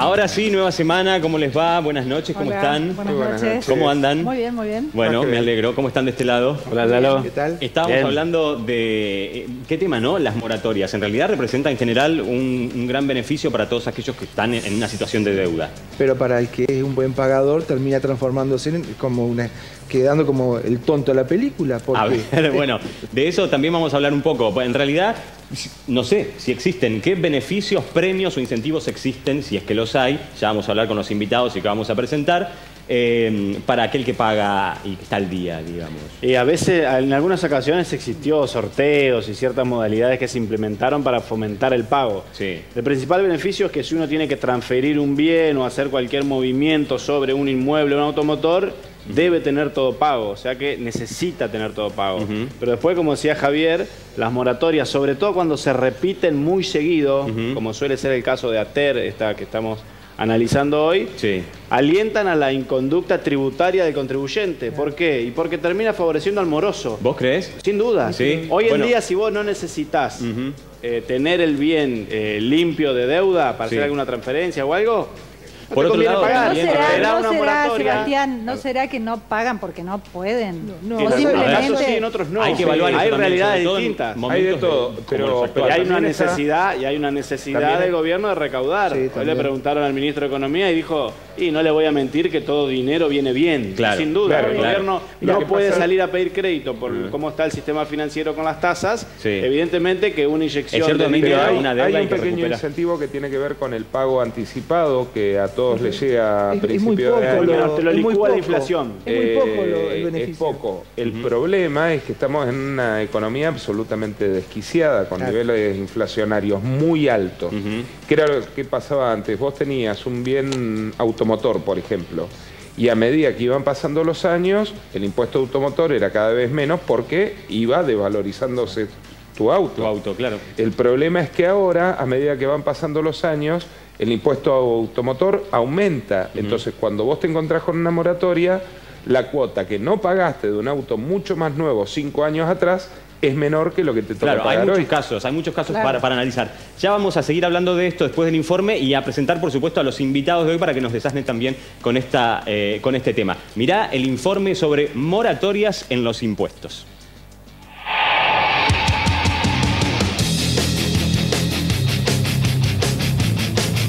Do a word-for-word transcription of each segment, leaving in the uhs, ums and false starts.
Ahora sí, nueva semana, ¿cómo les va? Buenas noches, ¿cómo Hola. están? Buenas, buenas noches. ¿Cómo andan? Muy bien, muy bien. Bueno, me alegro. ¿Cómo están de este lado? Hola, Lalo. ¿Qué tal? Estábamos bien. hablando de... ¿Qué tema, no? Las moratorias. En realidad representan en general un, un gran beneficio para todos aquellos que están en una situación de deuda. Pero para el que es un buen pagador termina transformándose en como una... quedando como el tonto de la película. Porque... A ver, bueno, de eso también vamos a hablar un poco. En realidad, no sé si existen, qué beneficios, premios o incentivos existen, si es que los hay. Ya vamos a hablar con los invitados y que vamos a presentar, eh, para aquel que paga y está al día, digamos. Y a veces, en algunas ocasiones existió sorteos y ciertas modalidades que se implementaron para fomentar el pago. Sí. El principal beneficio es que si uno tiene que transferir un bien o hacer cualquier movimiento sobre un inmueble o un automotor, debe tener todo pago, o sea que necesita tener todo pago. Uh-huh. Pero después, como decía Javier, las moratorias, sobre todo cuando se repiten muy seguido, uh-huh. como suele ser el caso de ATER, esta que estamos analizando hoy, sí. alientan a la inconducta tributaria del contribuyente. ¿Por qué? Y porque termina favoreciendo al moroso. ¿Vos crees? Sin duda. ¿Sí? Hoy en bueno. día, si vos no necesitás uh-huh. eh, tener el bien eh, limpio de deuda para sí. hacer alguna transferencia o algo... Por otro lado, ¿no será, no será, Sebastián, ¿no será que no pagan porque no pueden? No, no. Posiblemente. Sí, en otros no. Hay que evaluar. Hay realidades distintas. Hay de todo. Pero, pero hay una necesidad y hay una necesidad del gobierno de recaudar. Sí, Hoy le preguntaron al ministro de Economía y dijo, y no le voy a mentir que todo dinero viene bien. Claro, sin duda, claro, el claro. gobierno no puede pasa... salir a pedir crédito por mm. cómo está el sistema financiero con las tasas. Sí. Evidentemente que una inyección... Es cierto, de dinero, hay, una hay un pequeño incentivo que tiene que ver con el pago anticipado que a todos les llega a principios de año. Te lo licúa la inflación. Es muy poco el beneficio. Es poco. El uh-huh. problema es que estamos en una economía absolutamente desquiciada, con claro. niveles inflacionarios muy altos. Uh-huh. ¿Qué era lo que pasaba antes? Vos tenías un bien automotor, por ejemplo, y a medida que iban pasando los años, el impuesto de automotor era cada vez menos porque iba desvalorizándose tu auto. Tu auto, claro. El problema es que ahora, a medida que van pasando los años, el impuesto automotor aumenta. Uh-huh. Entonces, cuando vos te encontrás con una moratoria, la cuota que no pagaste de un auto mucho más nuevo cinco años atrás es menor que lo que te toca pagar hoy. Claro, hay muchos casos, hay muchos casos para, para analizar. Ya vamos a seguir hablando de esto después del informe y a presentar, por supuesto, a los invitados de hoy para que nos desasnen también con, esta, eh, con este tema. Mirá el informe sobre moratorias en los impuestos.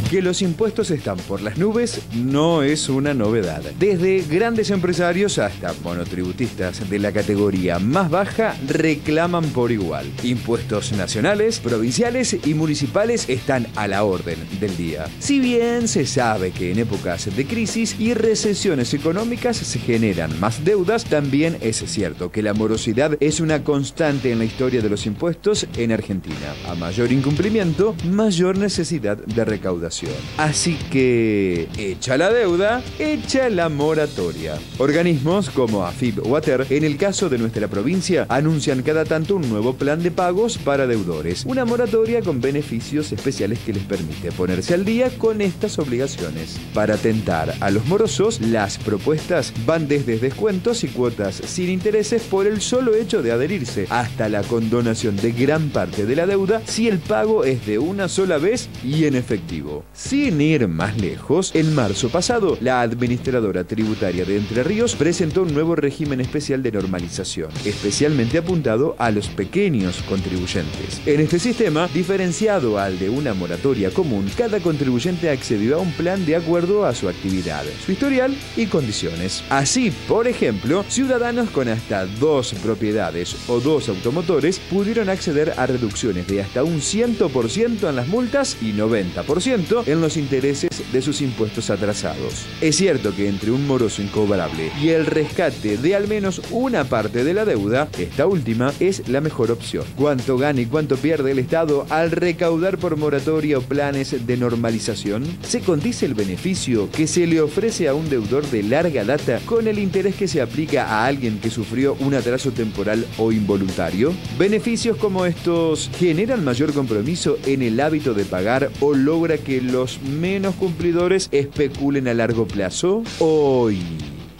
Que los impuestos están por las nubes no es una novedad. Desde grandes empresarios hasta monotributistas de la categoría más baja reclaman por igual. Impuestos nacionales, provinciales y municipales están a la orden del día. Si bien se sabe que en épocas de crisis y recesiones económicas se generan más deudas, también es cierto que la morosidad es una constante en la historia de los impuestos en Argentina. A mayor incumplimiento, mayor necesidad de recaudación. Así que, hecha la deuda, hecha la moratoria. Organismos como AFIP o ATER, en el caso de nuestra provincia, anuncian cada tanto un nuevo plan de pagos para deudores. Una moratoria con beneficios especiales que les permite ponerse al día con estas obligaciones. Para atentar a los morosos, las propuestas van desde descuentos y cuotas sin intereses por el solo hecho de adherirse, hasta la condonación de gran parte de la deuda si el pago es de una sola vez y en efectivo. Sin ir más lejos, en marzo pasado, la administradora tributaria de Entre Ríos presentó un nuevo régimen especial de normalización, especialmente apuntado a los pequeños contribuyentes. En este sistema, diferenciado al de una moratoria común, cada contribuyente accedió a un plan de acuerdo a su actividad, su historial y condiciones. Así, por ejemplo, ciudadanos con hasta dos propiedades o dos automotores pudieron acceder a reducciones de hasta un ciento por ciento en las multas y noventa por ciento en los intereses de sus impuestos atrasados. Es cierto que entre un moroso incobrable y el rescate de al menos una parte de la deuda, esta última es la mejor opción. ¿Cuánto gana y cuánto pierde el Estado al recaudar por moratoria o planes de normalización? Se condice el beneficio que se le ofrece a un deudor de larga data con el interés que se aplica a alguien que sufrió un atraso temporal o involuntario. Beneficios como estos generan mayor compromiso en el hábito de pagar o logra que los menos cumplidores especulen a largo plazo. Hoy,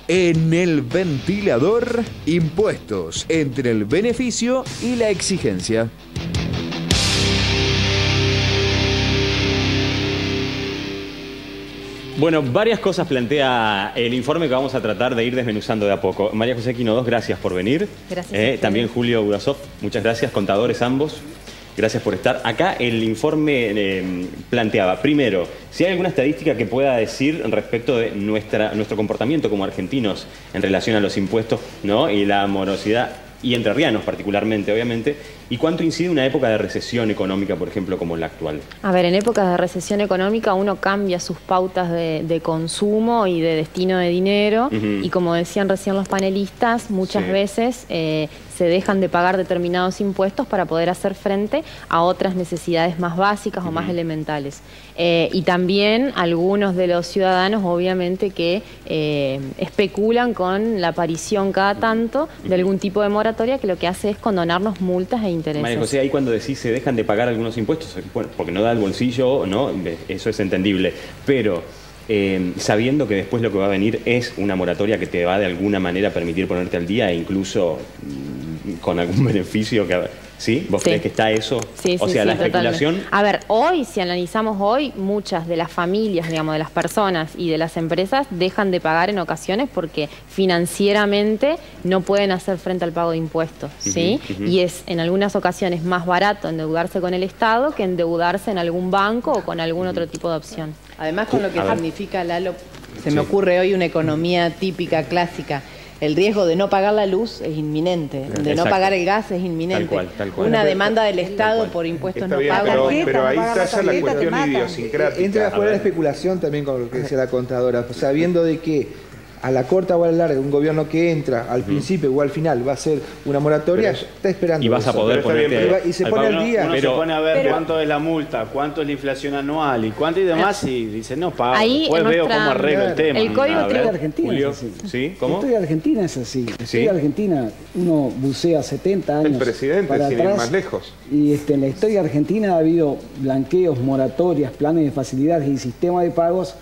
en El Ventilador, impuestos entre el beneficio y la exigencia. Bueno, varias cosas plantea el informe que vamos a tratar de ir desmenuzando de a poco. María José Quino dos, gracias por venir. Gracias. Eh, también Julio Budasov, muchas gracias, contadores ambos. Gracias por estar. Acá el informe eh, planteaba, primero, si hay alguna estadística que pueda decir respecto de nuestra, nuestro comportamiento como argentinos en relación a los impuestos, ¿no? Y la morosidad, y entrerrianos particularmente, obviamente. ¿Y cuánto incide una época de recesión económica, por ejemplo, como la actual? A ver, en épocas de recesión económica uno cambia sus pautas de, de consumo y de destino de dinero. Uh-huh. Y como decían recién los panelistas, muchas sí. veces... Eh, se dejan de pagar determinados impuestos para poder hacer frente a otras necesidades más básicas o más elementales. Eh, y también algunos de los ciudadanos, obviamente, que eh, especulan con la aparición cada tanto de algún tipo de moratoria que lo que hace es condonarnos multas e intereses. María José, ahí cuando decís se dejan de pagar algunos impuestos, bueno, porque no da el bolsillo, ¿no? Eso es entendible, pero... Eh, sabiendo que después lo que va a venir es una moratoria que te va de alguna manera a permitir ponerte al día e incluso mm, con algún beneficio que... ¿Sí? ¿Vos sí. crees que está eso? Sí, o sí, sea, sí, la especulación... Totalmente. A ver, hoy, si analizamos hoy, muchas de las familias, digamos, de las personas y de las empresas dejan de pagar en ocasiones porque financieramente no pueden hacer frente al pago de impuestos, ¿sí? Uh-huh, uh-huh. Y es en algunas ocasiones más barato endeudarse con el Estado que endeudarse en algún banco o con algún otro tipo de opción. Además, con lo que significa, Lalo, se me ocurre hoy una economía típica, clásica. El riesgo de no pagar la luz es inminente, de Exacto. no pagar el gas es inminente. Tal cual, tal cual. Una demanda del Estado por impuestos Está no bien, pagos. Pero, tarjeta, pero ahí está ya la cuestión idiosincrática. Entra afuera la especulación también con lo que decía la contadora, sabiendo de que a la corta o a la larga, un gobierno que entra al principio o al final va a ser una moratoria, pero está esperando. Y vas eso. a poder ponerte... Y se pone al día. Uno pero, se pone a ver pero, cuánto es la multa, cuánto es la inflación anual y cuánto y demás, y dice, no, pago. Ahí después nuestra, veo cómo arreglo el tema. El Código Tributario Argentina es así. ¿Sí? ¿Cómo? La historia de Argentina es así. La historia de Argentina, uno bucea setenta años. El presidente, para sin atrás, ir más lejos. Y este, en la historia argentina ha habido blanqueos, moratorias, planes de facilidades y sistema de pagos.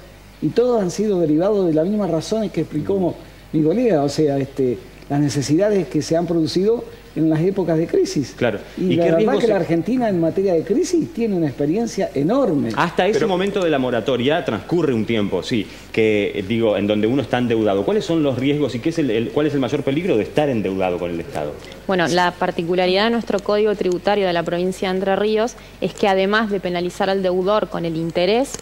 Y todos han sido derivados de las mismas razones que explicó mi colega, o sea, este, las necesidades que se han producido en las épocas de crisis. Claro. Y, ¿Y la verdad que se... la Argentina en materia de crisis tiene una experiencia enorme. Hasta ese Pero... momento de la moratoria transcurre un tiempo, sí, que digo, en donde uno está endeudado. ¿Cuáles son los riesgos y qué es el, el, cuál es el mayor peligro de estar endeudado con el Estado? Bueno, la particularidad de nuestro Código Tributario de la provincia de Entre Ríos es que además de penalizar al deudor con el interés,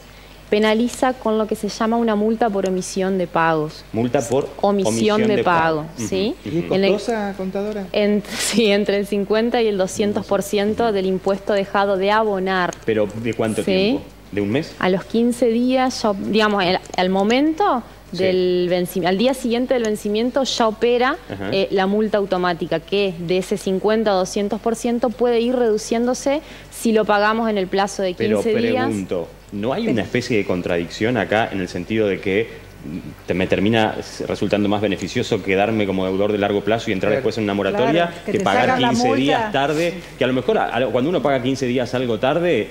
penaliza con lo que se llama una multa por omisión de pagos. Multa por omisión, omisión de, de pago. pago ¿sí? Uh-huh. ¿Y es costosa, contadora? En, sí, entre el cincuenta y el doscientos por ciento del impuesto dejado de abonar. ¿Pero de cuánto ¿sí? tiempo? ¿De un mes? A los quince días, ya, digamos, el, al momento... Del sí. Al día siguiente del vencimiento ya opera eh, la multa automática, que de ese cincuenta a doscientos por ciento puede ir reduciéndose si lo pagamos en el plazo de quince días. Pero pregunto, días. ¿no hay una especie de contradicción acá en el sentido de que te, me termina resultando más beneficioso quedarme como deudor de largo plazo y entrar claro. después en una moratoria claro, que, que pagar quince días tarde? Que a lo mejor a, a, cuando uno paga quince días algo tarde...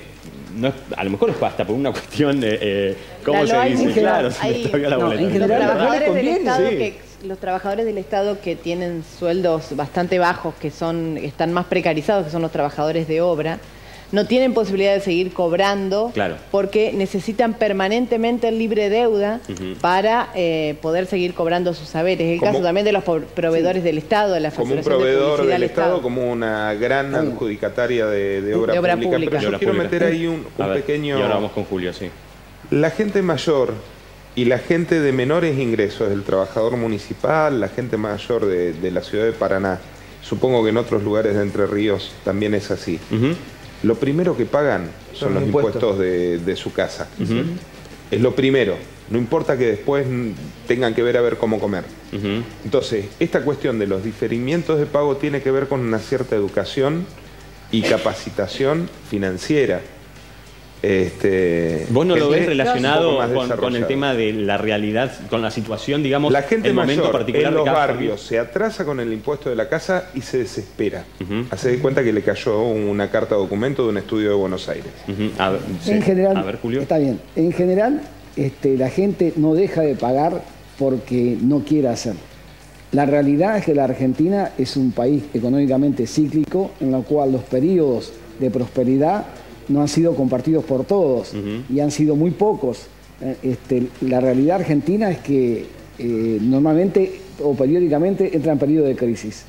No, a lo mejor es hasta por una cuestión de eh, cómo Lalo, se dice, claro, hay, si me la no, boleta, en general, los trabajadores del Estado sí. que los trabajadores del Estado que tienen sueldos bastante bajos, que son están más precarizados, que son los trabajadores de obra, no tienen posibilidad de seguir cobrando claro. porque necesitan permanentemente el libre deuda uh-huh. para eh, poder seguir cobrando sus saberes. El como, caso también de los proveedores sí. del Estado, de la facturación como un proveedor de del Estado, Estado, como una gran adjudicataria de, de, obra, de obra pública. pública. Pero yo obra quiero pública. meter ahí un, un ver, pequeño... Y ahora vamos con Julio, sí. La gente mayor y la gente de menores ingresos, el trabajador municipal, la gente mayor de, de la ciudad de Paraná, supongo que en otros lugares de Entre Ríos también es así. Uh-huh. Lo primero que pagan son los, los impuestos, impuestos de, de su casa. Uh-huh. Es lo primero. No importa que después tengan que ver a ver cómo comer. Uh-huh. Entonces, esta cuestión de los diferimientos de pago tiene que ver con una cierta educación y capacitación financiera. Este, ¿Vos no lo ves relacionado con, con el tema de la realidad, con la situación, digamos, la gente el momento mayor, particular en los de cada barrios familia. Se atrasa con el impuesto de la casa y se desespera? Uh-huh. Hace de cuenta que le cayó una carta documento de un estudio de Buenos Aires. Uh-huh. A ver, sí. en general, a ver, Julio. Está bien. En general, este, la gente no deja de pagar porque no quiere hacerlo. La realidad es que la Argentina es un país económicamente cíclico en el cual los periodos de prosperidad no han sido compartidos por todos uh-huh. y han sido muy pocos. Este, la realidad argentina es que eh, normalmente o periódicamente entra en periodo de crisis.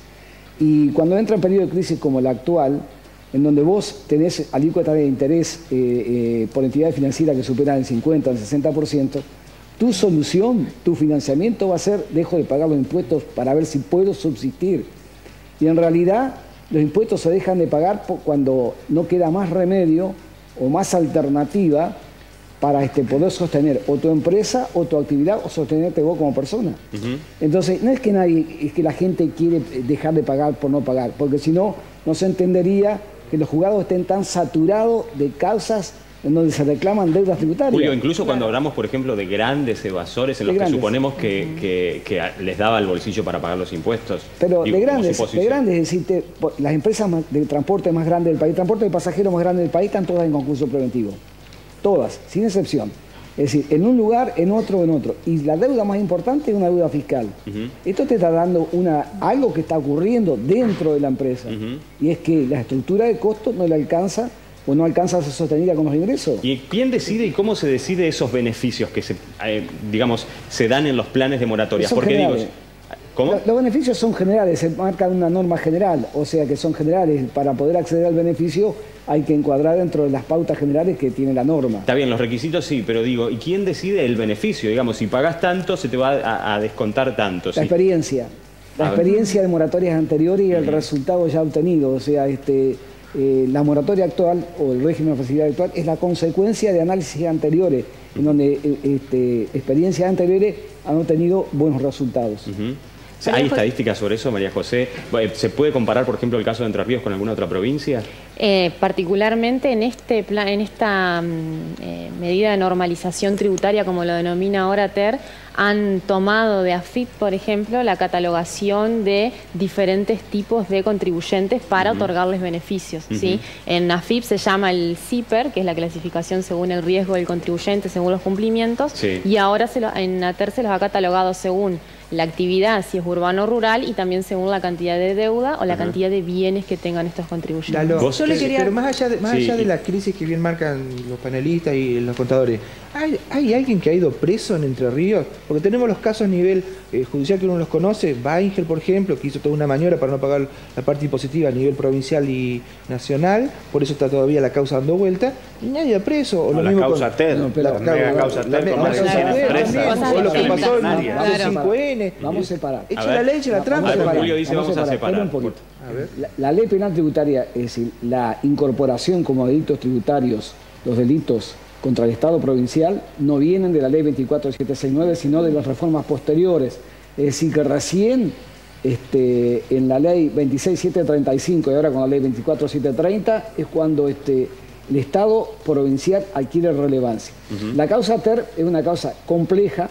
Y cuando entra en periodo de crisis como la actual, en donde vos tenés alícuotas de interés eh, eh, por entidades financieras que superan el cincuenta, el sesenta por ciento, tu solución, tu financiamiento va a ser: dejo de pagar los impuestos para ver si puedo subsistir. Y en realidad los impuestos se dejan de pagar cuando no queda más remedio o más alternativa para este, poder sostener o tu empresa o tu actividad o sostenerte vos como persona. Uh-huh. Entonces, no es que nadie, es que la gente quiere dejar de pagar por no pagar, porque si no, no se entendería que los juzgados estén tan saturados de causas en donde se reclaman deudas tributarias. Julio, incluso claro. cuando hablamos, por ejemplo, de grandes evasores en los de que grandes. suponemos que, uh-huh. que, que les daba el bolsillo para pagar los impuestos. Pero digo, de grandes, de grandes, es decir, te, las empresas de transporte más grandes del país, el transporte de pasajeros más grande del país, están todas en concurso preventivo. Todas, sin excepción. Es decir, en un lugar, en otro, en otro. Y la deuda más importante es una deuda fiscal. Uh-huh. Esto te está dando una, algo que está ocurriendo dentro de la empresa. Uh-huh. Y es que la estructura de costos no le alcanza o no alcanza a ser sostenida con los ingresos. ¿Y quién decide y cómo se decide esos beneficios que se, eh, digamos, se dan en los planes de moratoria? Porque digo, ¿cómo? Los beneficios son generales, se marca una norma general, o sea que son generales. Para poder acceder al beneficio hay que encuadrar dentro de las pautas generales que tiene la norma. Está bien, los requisitos sí, pero digo, ¿y quién decide el beneficio? Digamos, si pagás tanto, se te va a, a descontar tanto. La ¿sí? experiencia, la a experiencia ver. de moratorias anteriores y el uh-huh. resultado ya obtenido. O sea, este, eh, la moratoria actual o el régimen de facilidad actual es la consecuencia de análisis anteriores, uh-huh. en donde este, experiencias anteriores han obtenido buenos resultados. Uh-huh. ¿Hay estadísticas sobre eso, María José? ¿Se puede comparar, por ejemplo, el caso de Entre Ríos con alguna otra provincia? Eh, particularmente en, este plan, en esta eh, medida de normalización tributaria, como lo denomina ahora A T E R, han tomado de A F I P, por ejemplo, la catalogación de diferentes tipos de contribuyentes para uh-huh. otorgarles beneficios. Uh-huh. ¿sí? En A F I P se llama el C I C R E P, que es la clasificación según el riesgo del contribuyente, según los cumplimientos, sí. y ahora se lo, en A T E R se los ha catalogado según la actividad, si es urbano o rural, y también según la cantidad de deuda o la Ajá. cantidad de bienes que tengan estos contribuyentes. Lalo, yo le quería... Pero más allá de, más sí. allá de la crisis que bien marcan los panelistas y los contadores, ¿hay, ¿hay alguien que ha ido preso en Entre Ríos? Porque tenemos los casos a nivel eh, judicial que uno los conoce. Baingel, por ejemplo, que hizo toda una maniobra para no pagar la parte impositiva a nivel provincial y nacional, por eso está todavía la causa dando vuelta, y nadie ha preso. O no, lo la mismo causa con... T E D, no, pero, la, la, la, la causa T E D, la, la, la, la, la, la, la, la, la, o lo que pasó en los cinco N. Vamos a separar. Echa la ley, echa la trampa. Julio dice vamos a separar. La, la ley penal tributaria, es decir, la incorporación como delitos tributarios, los delitos contra el Estado provincial, no vienen de la ley veinticuatro mil setecientos sesenta y nueve, sino de las reformas posteriores. Es decir, que recién este, en la ley veintiséis mil setecientos treinta y cinco y ahora con la ley veinticuatro mil setecientos treinta es cuando este, el Estado provincial adquiere relevancia. Uh-huh. La causa T E R es una causa compleja,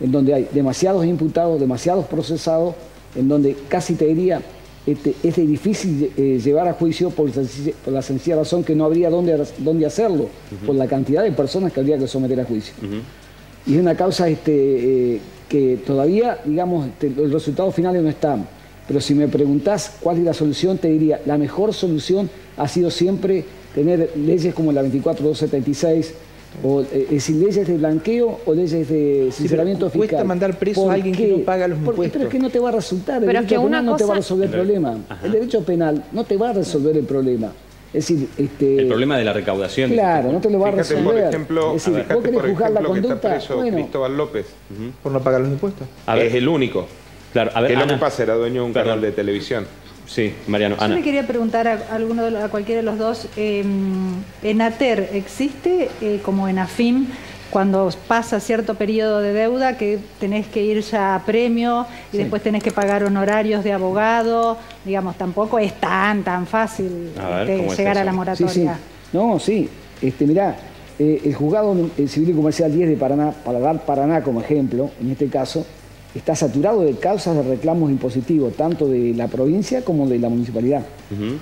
en donde hay demasiados imputados, demasiados procesados, en donde casi te diría, este, es difícil eh, llevar a juicio por, por la sencilla razón que no habría dónde, dónde hacerlo, uh-huh. por la cantidad de personas que habría que someter a juicio. Uh-huh. Y es una causa este, eh, que todavía, digamos, este, los resultados finales no están. Pero si me preguntás cuál es la solución, te diría, la mejor solución ha sido siempre tener leyes como la veinticuatro mil doscientos setenta y seis, o eh, es decir, leyes de blanqueo o leyes de sinceramiento sí, cuesta fiscal. Cuesta mandar preso a alguien qué? que no paga los impuestos. Pero es que no te va a resultar, el pero derecho es que penal una cosa... no te va a resolver el problema. Ajá. El derecho penal no te va a resolver el problema. Es decir, este... el problema de la recaudación. Claro, no te lo va fíjate, a resolver. Por ejemplo, es decir, fíjate, vos querés juzgar la conducta. Está preso bueno. Cristóbal López uh-huh. por no pagar los impuestos. A ver. Es el único. Claro, a ver, que Ana... lo que pasa era dueño de un Perdón. canal de televisión. Sí, Mariano. Ana. Yo le quería preguntar a, alguno de, a cualquiera de los dos, eh, en A T E R existe, eh, como en A F I M, cuando pasa cierto periodo de deuda que tenés que ir ya a premio y sí. después tenés que pagar honorarios de abogado, digamos, tampoco es tan, tan fácil a ver, este, llegar es a la moratoria. Sí, sí. No, sí, este, mirá, eh, el juzgado el civil y comercial diez de Paraná, para dar Paraná como ejemplo, en este caso, está saturado de causas de reclamos impositivos, tanto de la provincia como de la municipalidad. Uh-huh.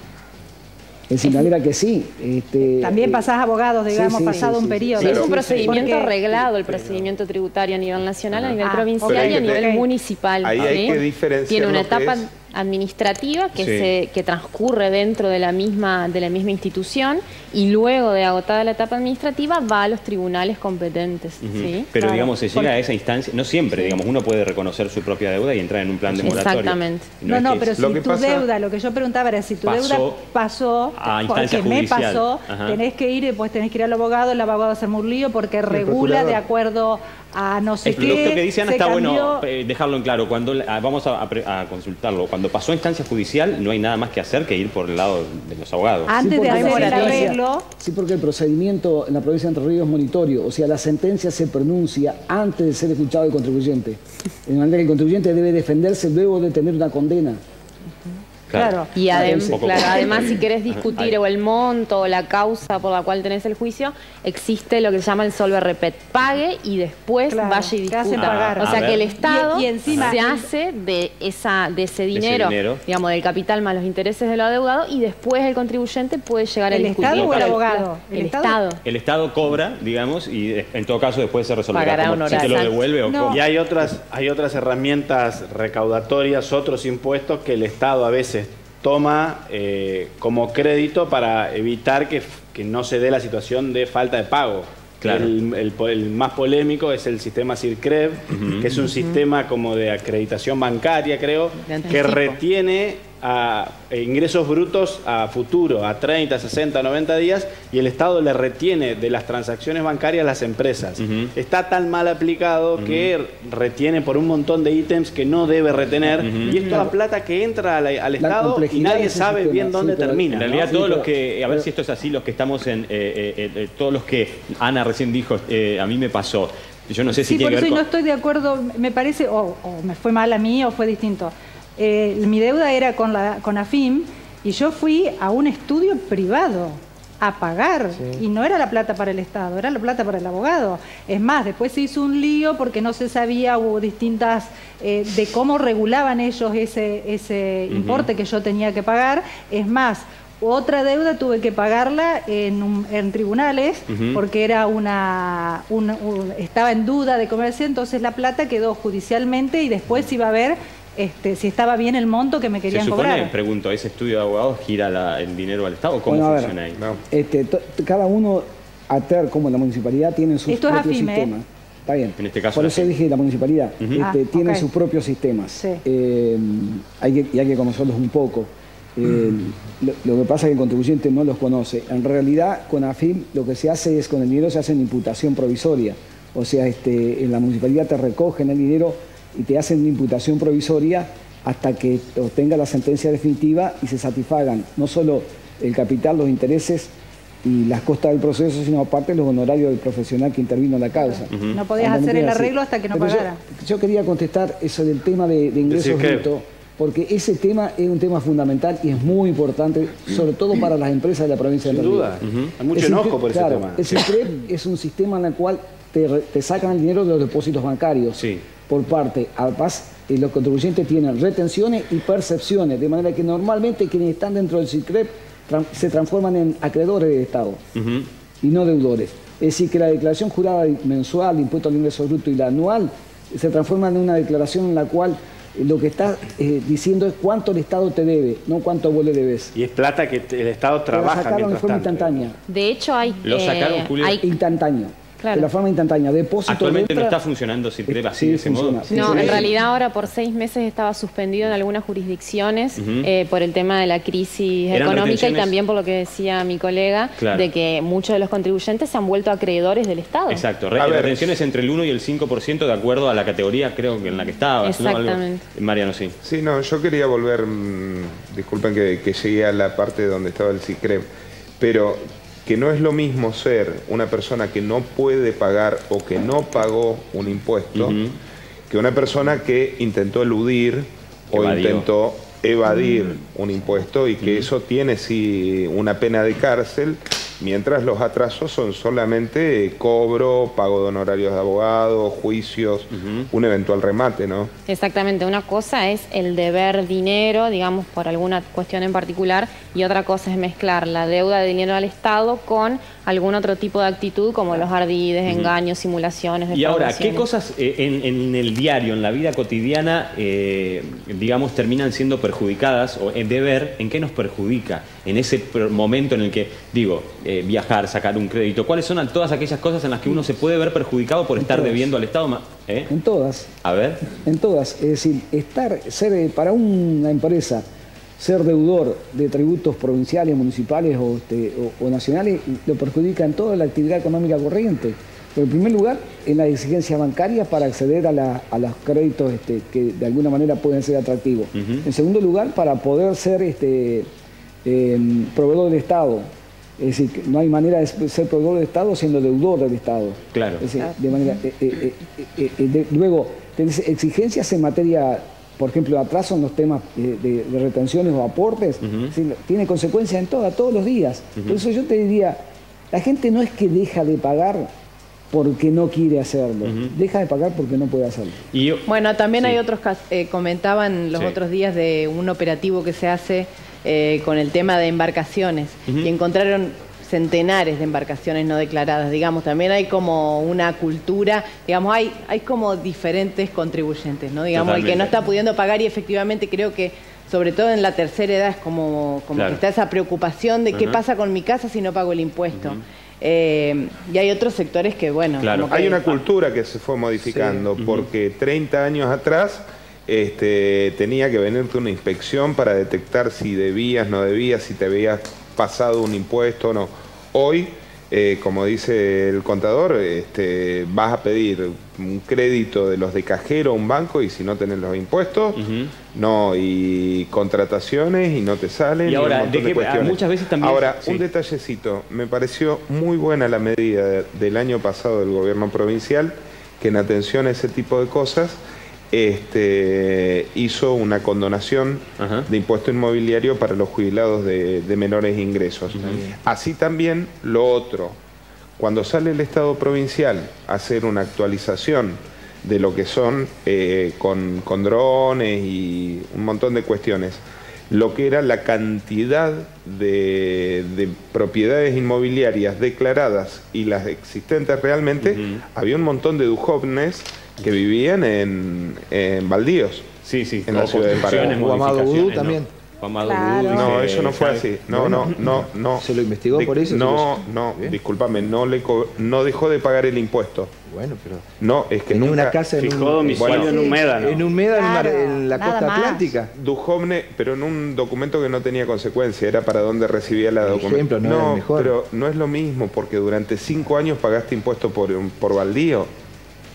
Es de manera que sí. Este, También pasás abogados, digamos, sí, sí, pasado sí, sí, un periodo. Sí, es un procedimiento sí, sí. arreglado el procedimiento tributario a nivel nacional, ah, a nivel ah, provincial y a nivel okay. municipal. Ahí ¿sí? hay que diferenciar. Tiene una etapa administrativa que, sí. se, que transcurre dentro de la misma, de la misma institución y luego de agotada la etapa administrativa va a los tribunales competentes. Uh-huh. ¿Sí? Pero claro, digamos, se llega a esa instancia, no siempre, sí. digamos, uno puede reconocer su propia deuda y entrar en un plan de moratoria. Exactamente. No, no, no, pero si tu deuda, lo que yo preguntaba era si tu pasó deuda pasó, a instancia porque judicial. me pasó, Ajá. tenés que ir, pues tenés que ir al abogado, el abogado hace un lío porque el regula de acuerdo a no sé es, qué. Lo que dice Ana está cambió. bueno eh, dejarlo en claro, cuando a, vamos a, a, a consultarlo, cuando pasó a instancia judicial no hay nada más que hacer que ir por el lado de los abogados. Antes sí, de hacer el arreglo. Sí, porque el procedimiento en la provincia de Entre Ríos es monitorio, o sea, la sentencia se pronuncia antes de ser escuchado el contribuyente. De manera que el contribuyente debe defenderse luego de tener una condena. Claro. Y además, claro, además si querés discutir o el monto o la causa por la cual tenés el juicio, existe lo que se llama el solve repet. Pague y después claro, vaya y discuta. O sea que el Estado y, y encima, se hace de esa de ese dinero, ese dinero, digamos, del capital más los intereses del adeudado y después el contribuyente puede llegar a ¿El discutir. Estado o el abogado? El, el Estado. Estado. El Estado cobra, digamos, y en todo caso después se resolverá como, si te lo devuelve o no. Y hay otras, hay otras herramientas recaudatorias, otros impuestos que el Estado a veces toma eh, como crédito para evitar que, que no se dé la situación de falta de pago. Claro. El, el, el más polémico es el sistema CIRCREV, uh-huh. que es un uh-huh. sistema como de acreditación bancaria, creo, que retiene a, a ingresos brutos a futuro, a treinta, sesenta, noventa días, y el Estado le retiene de las transacciones bancarias a las empresas. Uh-huh. Está tan mal aplicado uh-huh. que retiene por un montón de ítems que no debe retener, uh-huh. y es toda plata que entra al, al Estado y nadie sabe bien dónde sí, termina. En realidad, ¿no? todos sí, los que, a ver pero, si esto es así, los que estamos en, eh, eh, eh, todos los que Ana recién dijo, eh, a mí me pasó. Yo no sé si sí, tiene por eso con... no estoy de acuerdo, me parece, o oh, oh, me fue mal a mí o fue distinto. Eh, mi deuda era con la con A F I M y yo fui a un estudio privado a pagar sí. y no era la plata para el Estado, era la plata para el abogado. Es más, después se hizo un lío porque no se sabía, hubo distintas eh, de cómo regulaban ellos ese, ese uh-huh. importe que yo tenía que pagar. Es más, otra deuda tuve que pagarla en, en tribunales uh-huh. porque era una, una un, estaba en duda de comercio, entonces la plata quedó judicialmente y después iba a haber Este, si estaba bien el monto que me querían ¿Se supone, cobrar. Pregunto, ¿ese estudio de abogados gira la, el dinero al Estado? ¿Cómo bueno, funciona ver, ahí? No. Este, cada uno, A T E R como la municipalidad, tiene sus Esto propios es A F I M, sistemas. ¿Eh? Está bien. En este caso Por eso dije la municipalidad. Uh-huh. este, ah, tiene okay. sus propios sistemas. Sí. Eh, hay que, y hay que conocerlos un poco. Eh, mm. lo, lo que pasa es que el contribuyente no los conoce. En realidad, con A F I M lo que se hace es, con el dinero se hace una imputación provisoria. O sea, este, en la municipalidad te recogen el dinero y te hacen una imputación provisoria hasta que obtenga la sentencia definitiva y se satisfagan no solo el capital, los intereses y las costas del proceso, sino aparte los honorarios del profesional que intervino en la causa. Uh-huh. No podías hacer el arreglo hasta que no Pero pagara. Yo, yo quería contestar eso del tema de, de ingresos brutos, porque ese tema es un tema fundamental y es muy importante, sobre todo para las empresas de la provincia Sin de Entre Ríos. Sin duda, uh-huh. hay mucho el enojo por ese claro, tema. El CICREP es un sistema en el cual te, te sacan el dinero de los depósitos bancarios. Sí. Por parte, además, los contribuyentes tienen retenciones y percepciones, de manera que normalmente quienes están dentro del CICREP se transforman en acreedores del Estado uh-huh. y no deudores. Es decir, que la declaración jurada mensual, impuesto al ingreso bruto y la anual, se transforma en una declaración en la cual lo que está eh, diciendo es cuánto el Estado te debe, no cuánto vos le debes. Y es plata que el Estado trabaja. Lo sacaron de forma instantánea. De hecho, hay. Lo sacaron, Julio. Hay... instantáneo. Claro. De la forma instantánea, depósito. Actualmente no está funcionando CIRCREP así sí, de ese funciona. modo. No, en realidad ahora por seis meses estaba suspendido en algunas jurisdicciones uh-huh. eh, por el tema de la crisis económica retenciones... y también por lo que decía mi colega, claro. de que muchos de los contribuyentes se han vuelto acreedores del Estado. Exacto, Re retenciones entre el uno y el cinco por ciento de acuerdo a la categoría creo que en la que estaba. Exactamente. ¿No? Mariano, sí. Sí, no, yo quería volver, mmm, disculpen que, que llegué a la parte donde estaba el CICREP, pero... que no es lo mismo ser una persona que no puede pagar o que no pagó un impuesto uh-huh. que una persona que intentó eludir o Evadió. intentó evadir uh-huh. un impuesto y que uh-huh. eso tiene sí una pena de cárcel, mientras los atrasos son solamente cobro, pago de honorarios de abogado, juicios, uh-huh. un eventual remate, ¿no? Exactamente, una cosa es el deber dinero, digamos, por alguna cuestión en particular, y otra cosa es mezclar la deuda de dinero al Estado con algún otro tipo de actitud como los ardides, uh-huh. engaños, simulaciones. Y ahora, ¿qué cosas eh, en, en el diario, en la vida cotidiana, eh, digamos, terminan siendo perjudicadas? O de ver, ¿en qué nos perjudica? En ese momento en el que, digo, eh, viajar, sacar un crédito, ¿cuáles son todas aquellas cosas en las que uno se puede ver perjudicado por en estar todas. Debiendo al Estado? ¿Eh? En todas. A ver. En todas. Es decir, estar, ser, para una empresa, ser deudor de tributos provinciales, municipales o, este, o, o nacionales, lo perjudica en toda la actividad económica corriente. Pero en primer lugar, en las exigencias bancarias para acceder a, la, a los créditos este, que de alguna manera pueden ser atractivos. Uh-huh. En segundo lugar, para poder ser este, eh, proveedor del Estado. Es decir, no hay manera de ser proveedor del Estado siendo deudor del Estado. Claro. Es decir, de manera, eh, eh, eh, eh, de, luego, tenés exigencias en materia... Por ejemplo, atraso en los temas de, de, de retenciones o aportes, uh-huh. es decir, tiene consecuencias en toda, todos los días. Uh-huh. Por eso yo te diría, la gente no es que deja de pagar porque no quiere hacerlo, uh-huh. deja de pagar porque no puede hacerlo. Y yo... Bueno, también sí. hay otros casos, eh, comentaban los sí. otros días de un operativo que se hace eh, con el tema de embarcaciones, uh-huh. y encontraron centenares de embarcaciones no declaradas, digamos, también hay como una cultura, digamos, hay, hay como diferentes contribuyentes, ¿no? Digamos, totalmente. El que no está pudiendo pagar y efectivamente creo que, sobre todo en la tercera edad, es como, como claro. que está esa preocupación de uh-huh. qué pasa con mi casa si no pago el impuesto. Uh-huh. eh, y hay otros sectores que, bueno... Claro, como que hay una cultura que se fue modificando, sí. porque uh-huh. treinta años atrás... Este, tenía que venirte una inspección para detectar si debías, no debías, si te habías pasado un impuesto o no. Hoy, eh, como dice el contador, este, vas a pedir un crédito de los de cajero a un banco y si no tenés los impuestos, uh-huh. no, y contrataciones y no te salen. Y ahora, y un de qué, de muchas veces también... Ahora, sí. un detallecito, me pareció muy buena la medida del año pasado del gobierno provincial, que en atención a ese tipo de cosas... Este, hizo una condonación Ajá. de impuesto inmobiliario para los jubilados de, de menores ingresos. También. Así también lo otro, cuando sale el Estado provincial a hacer una actualización de lo que son eh, con, con drones y un montón de cuestiones, lo que era la cantidad de, de propiedades inmobiliarias declaradas y las existentes realmente, uh-huh. había un montón de dujones que vivían en, en baldíos. Sí, sí. En la ciudad de Paraná. Guamado Vudú también. Guamado Vudú. No, eso no fue así. No, no, no, no. ¿Se lo investigó por eso? No, no, discúlpame, no le co no dejó de pagar el impuesto. Bueno, pero... No, es que nunca... una casa en Fijó domicilio en Humeda, ¿no? En Humeda, en la costa atlántica. Duhovne, pero en un documento que no tenía consecuencia, era para donde recibía la documentación. No, pero no es lo mismo, porque durante cinco años pagaste impuesto por, por baldío.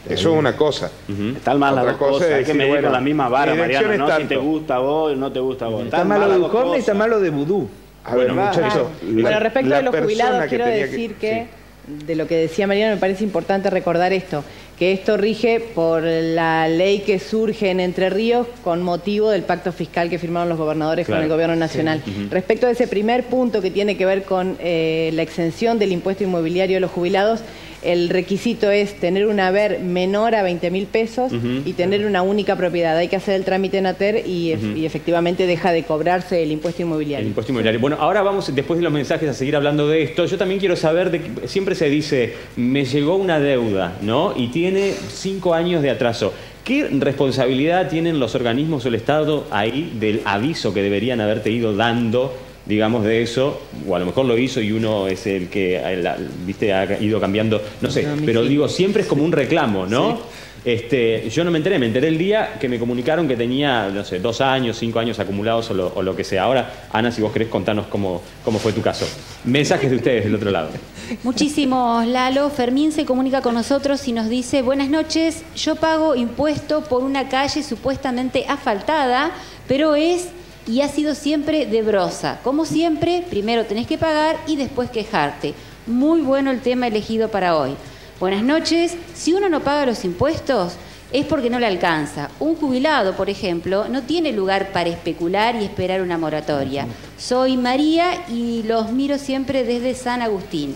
Eso es una cosa. Uh-huh. Están mal las dos cosas, cosa hay que medir bueno, con la misma vara, Mariano, ¿no? Si te gusta a vos, no te gusta a vos. Está malo de Duhovne y está malo de Vudú. A bueno, ver, muchachos. Bueno, respecto a los jubilados, quiero decir que... que... Sí. de lo que decía Mariano, me parece importante recordar esto, que esto rige por la ley que surge en Entre Ríos con motivo del pacto fiscal que firmaron los gobernadores claro. con el gobierno nacional. Sí. Uh-huh. Respecto a ese primer punto que tiene que ver con eh, la exención del impuesto inmobiliario de los jubilados, el requisito es tener un haber menor a veinte mil pesos uh-huh. y tener una única propiedad. Hay que hacer el trámite en ATER y, uh-huh. y efectivamente deja de cobrarse el impuesto inmobiliario. El impuesto inmobiliario. Bueno, ahora vamos, después de los mensajes, a seguir hablando de esto. Yo también quiero saber, de, siempre se dice, me llegó una deuda, ¿no? Y tiene cinco años de atraso. ¿Qué responsabilidad tienen los organismos o el Estado ahí del aviso que deberían haberte ido dando, digamos, de eso? O a lo mejor lo hizo y uno es el que, viste, ha ido cambiando, no sé. Pero digo, siempre es como un reclamo, ¿no? Sí. Este, yo no me enteré, me enteré el día que me comunicaron que tenía, no sé, dos años, cinco años acumulados o lo, o lo que sea. Ahora, Ana, si vos querés contanos cómo, cómo fue tu caso. Mensajes de ustedes del otro lado. Muchísimos, Lalo. Fermín se comunica con nosotros y nos dice, buenas noches, yo pago impuesto por una calle supuestamente asfaltada, pero es y ha sido siempre de brosa. Como siempre, primero tenés que pagar y después quejarte. Muy bueno el tema elegido para hoy. Buenas noches. Si uno no paga los impuestos, es porque no le alcanza. Un jubilado, por ejemplo, no tiene lugar para especular y esperar una moratoria. Soy María y los miro siempre desde San Agustín.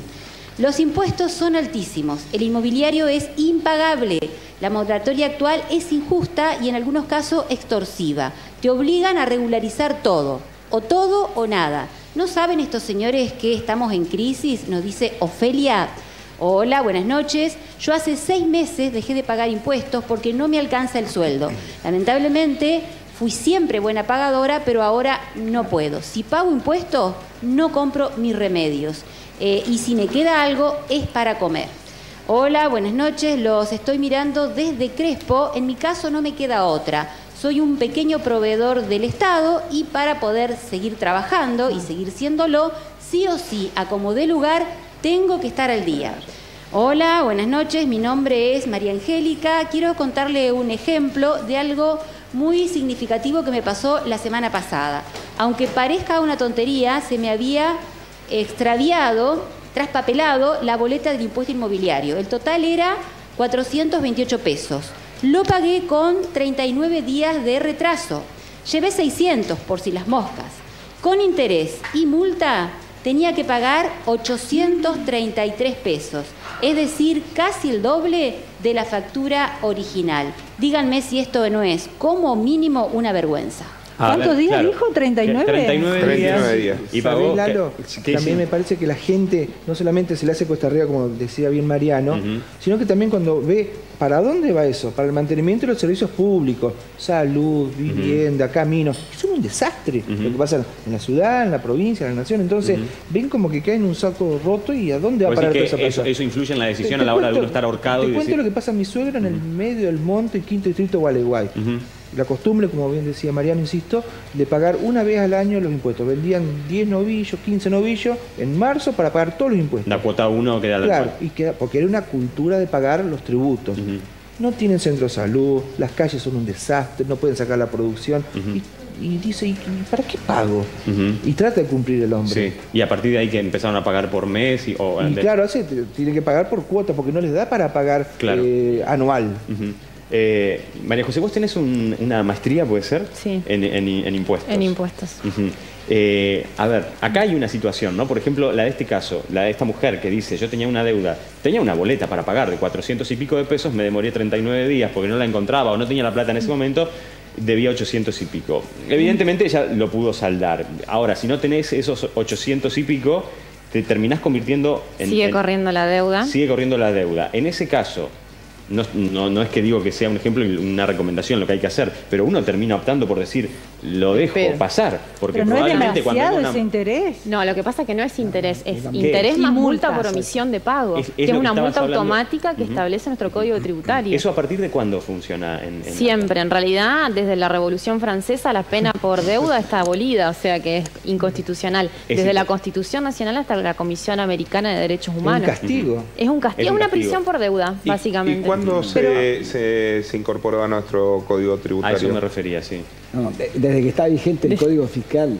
Los impuestos son altísimos. El inmobiliario es impagable. La moratoria actual es injusta y en algunos casos extorsiva. Te obligan a regularizar todo, o todo o nada. ¿No saben estos señores que estamos en crisis? Nos dice Ofelia. Hola, buenas noches. Yo hace seis meses dejé de pagar impuestos porque no me alcanza el sueldo. Lamentablemente fui siempre buena pagadora, pero ahora no puedo. Si pago impuestos, no compro mis remedios. Eh, y si me queda algo, es para comer. Hola, buenas noches. Los estoy mirando desde Crespo. En mi caso no me queda otra. Soy un pequeño proveedor del Estado y para poder seguir trabajando y seguir siéndolo, sí o sí, a como dé lugar, tengo que estar al día. Hola, buenas noches, mi nombre es María Angélica. Quiero contarle un ejemplo de algo muy significativo que me pasó la semana pasada. Aunque parezca una tontería, se me había extraviado, traspapelado, la boleta del impuesto inmobiliario. El total era cuatrocientos veintiocho pesos. Lo pagué con treinta y nueve días de retraso. Llevé seiscientos por si las moscas. Con interés y multa, tenía que pagar ochocientos treinta y tres pesos, es decir, casi el doble de la factura original. Díganme si esto no es, como mínimo, una vergüenza. Ah, ¿Cuántos días claro. dijo? ¿treinta y nueve? treinta y nueve días. Y pagó. Lalo, ¿Qué? También me parece que la gente no solamente se le hace cuesta arriba, como decía bien Mariano, uh-huh. sino que también cuando ve para dónde va eso, para el mantenimiento de los servicios públicos, salud, vivienda, uh-huh. caminos, es un desastre uh-huh. lo que pasa en la ciudad, en la provincia, en la nación. Entonces, uh-huh. ven como que cae en un saco roto y a dónde va a parar toda esa persona. Eso influye en la decisión te, a la hora cuento, de uno estar ahorcado. Te y cuento decir... lo que pasa a mi suegro en uh-huh. el medio del monte, el quinto distrito de Gualeguay. Uh-huh. La costumbre, como bien decía Mariano, insisto, de pagar una vez al año los impuestos. Vendían diez novillos, quince novillos en marzo para pagar todos los impuestos. La cuota uno queda la Claro, y queda, porque era una cultura de pagar los tributos. Uh-huh. No tienen centro de salud, las calles son un desastre, no pueden sacar la producción. Uh-huh. y, y dice, ¿y para qué pago? Uh-huh. Y trata de cumplir el hombre. Sí. Y a partir de ahí que empezaron a pagar por mes. Y, oh, y de... claro, así, tienen que pagar por cuota porque no les da para pagar claro. eh, anual. Uh-huh. Eh, María José, vos tenés un, una maestría, ¿puede ser? Sí. En, en, en impuestos. En impuestos. Uh-huh. eh, a ver, acá hay una situación, ¿no? Por ejemplo, la de este caso, la de esta mujer que dice, yo tenía una deuda, tenía una boleta para pagar de cuatrocientos y pico de pesos, me demoré treinta y nueve días porque no la encontraba o no tenía la plata en ese momento, debía ochocientos y pico. Evidentemente ella lo pudo saldar. Ahora, si no tenés esos ochocientos y pico, te terminás convirtiendo en... Sigue en, corriendo la deuda. Sigue corriendo la deuda. En ese caso... No, no, no es que digo que sea un ejemplo y una recomendación lo que hay que hacer, pero uno termina optando por decir, lo dejo pero, pasar. Porque pero no probablemente es demasiado cuando una... ese interés. No, lo que pasa es que no es interés, es ¿Qué? interés más multa multas? por omisión de pago, es, es que es una que multa hablando. automática que uh-huh. establece nuestro Código Tributario. ¿Eso a partir de cuándo funciona? En, en Siempre, la... en realidad, desde la Revolución Francesa la pena por deuda está abolida, o sea que es inconstitucional. Es desde la Constitución Nacional hasta la Comisión Americana de Derechos Humanos. Es un castigo. Uh-huh. Es un castigo, es una castigo. prisión por deuda, ¿Y, básicamente. ¿y ¿Cuándo se, Pero... se, se incorporó a nuestro Código Tributario? A eso me refería, sí. No, de, desde que está vigente el Código Fiscal,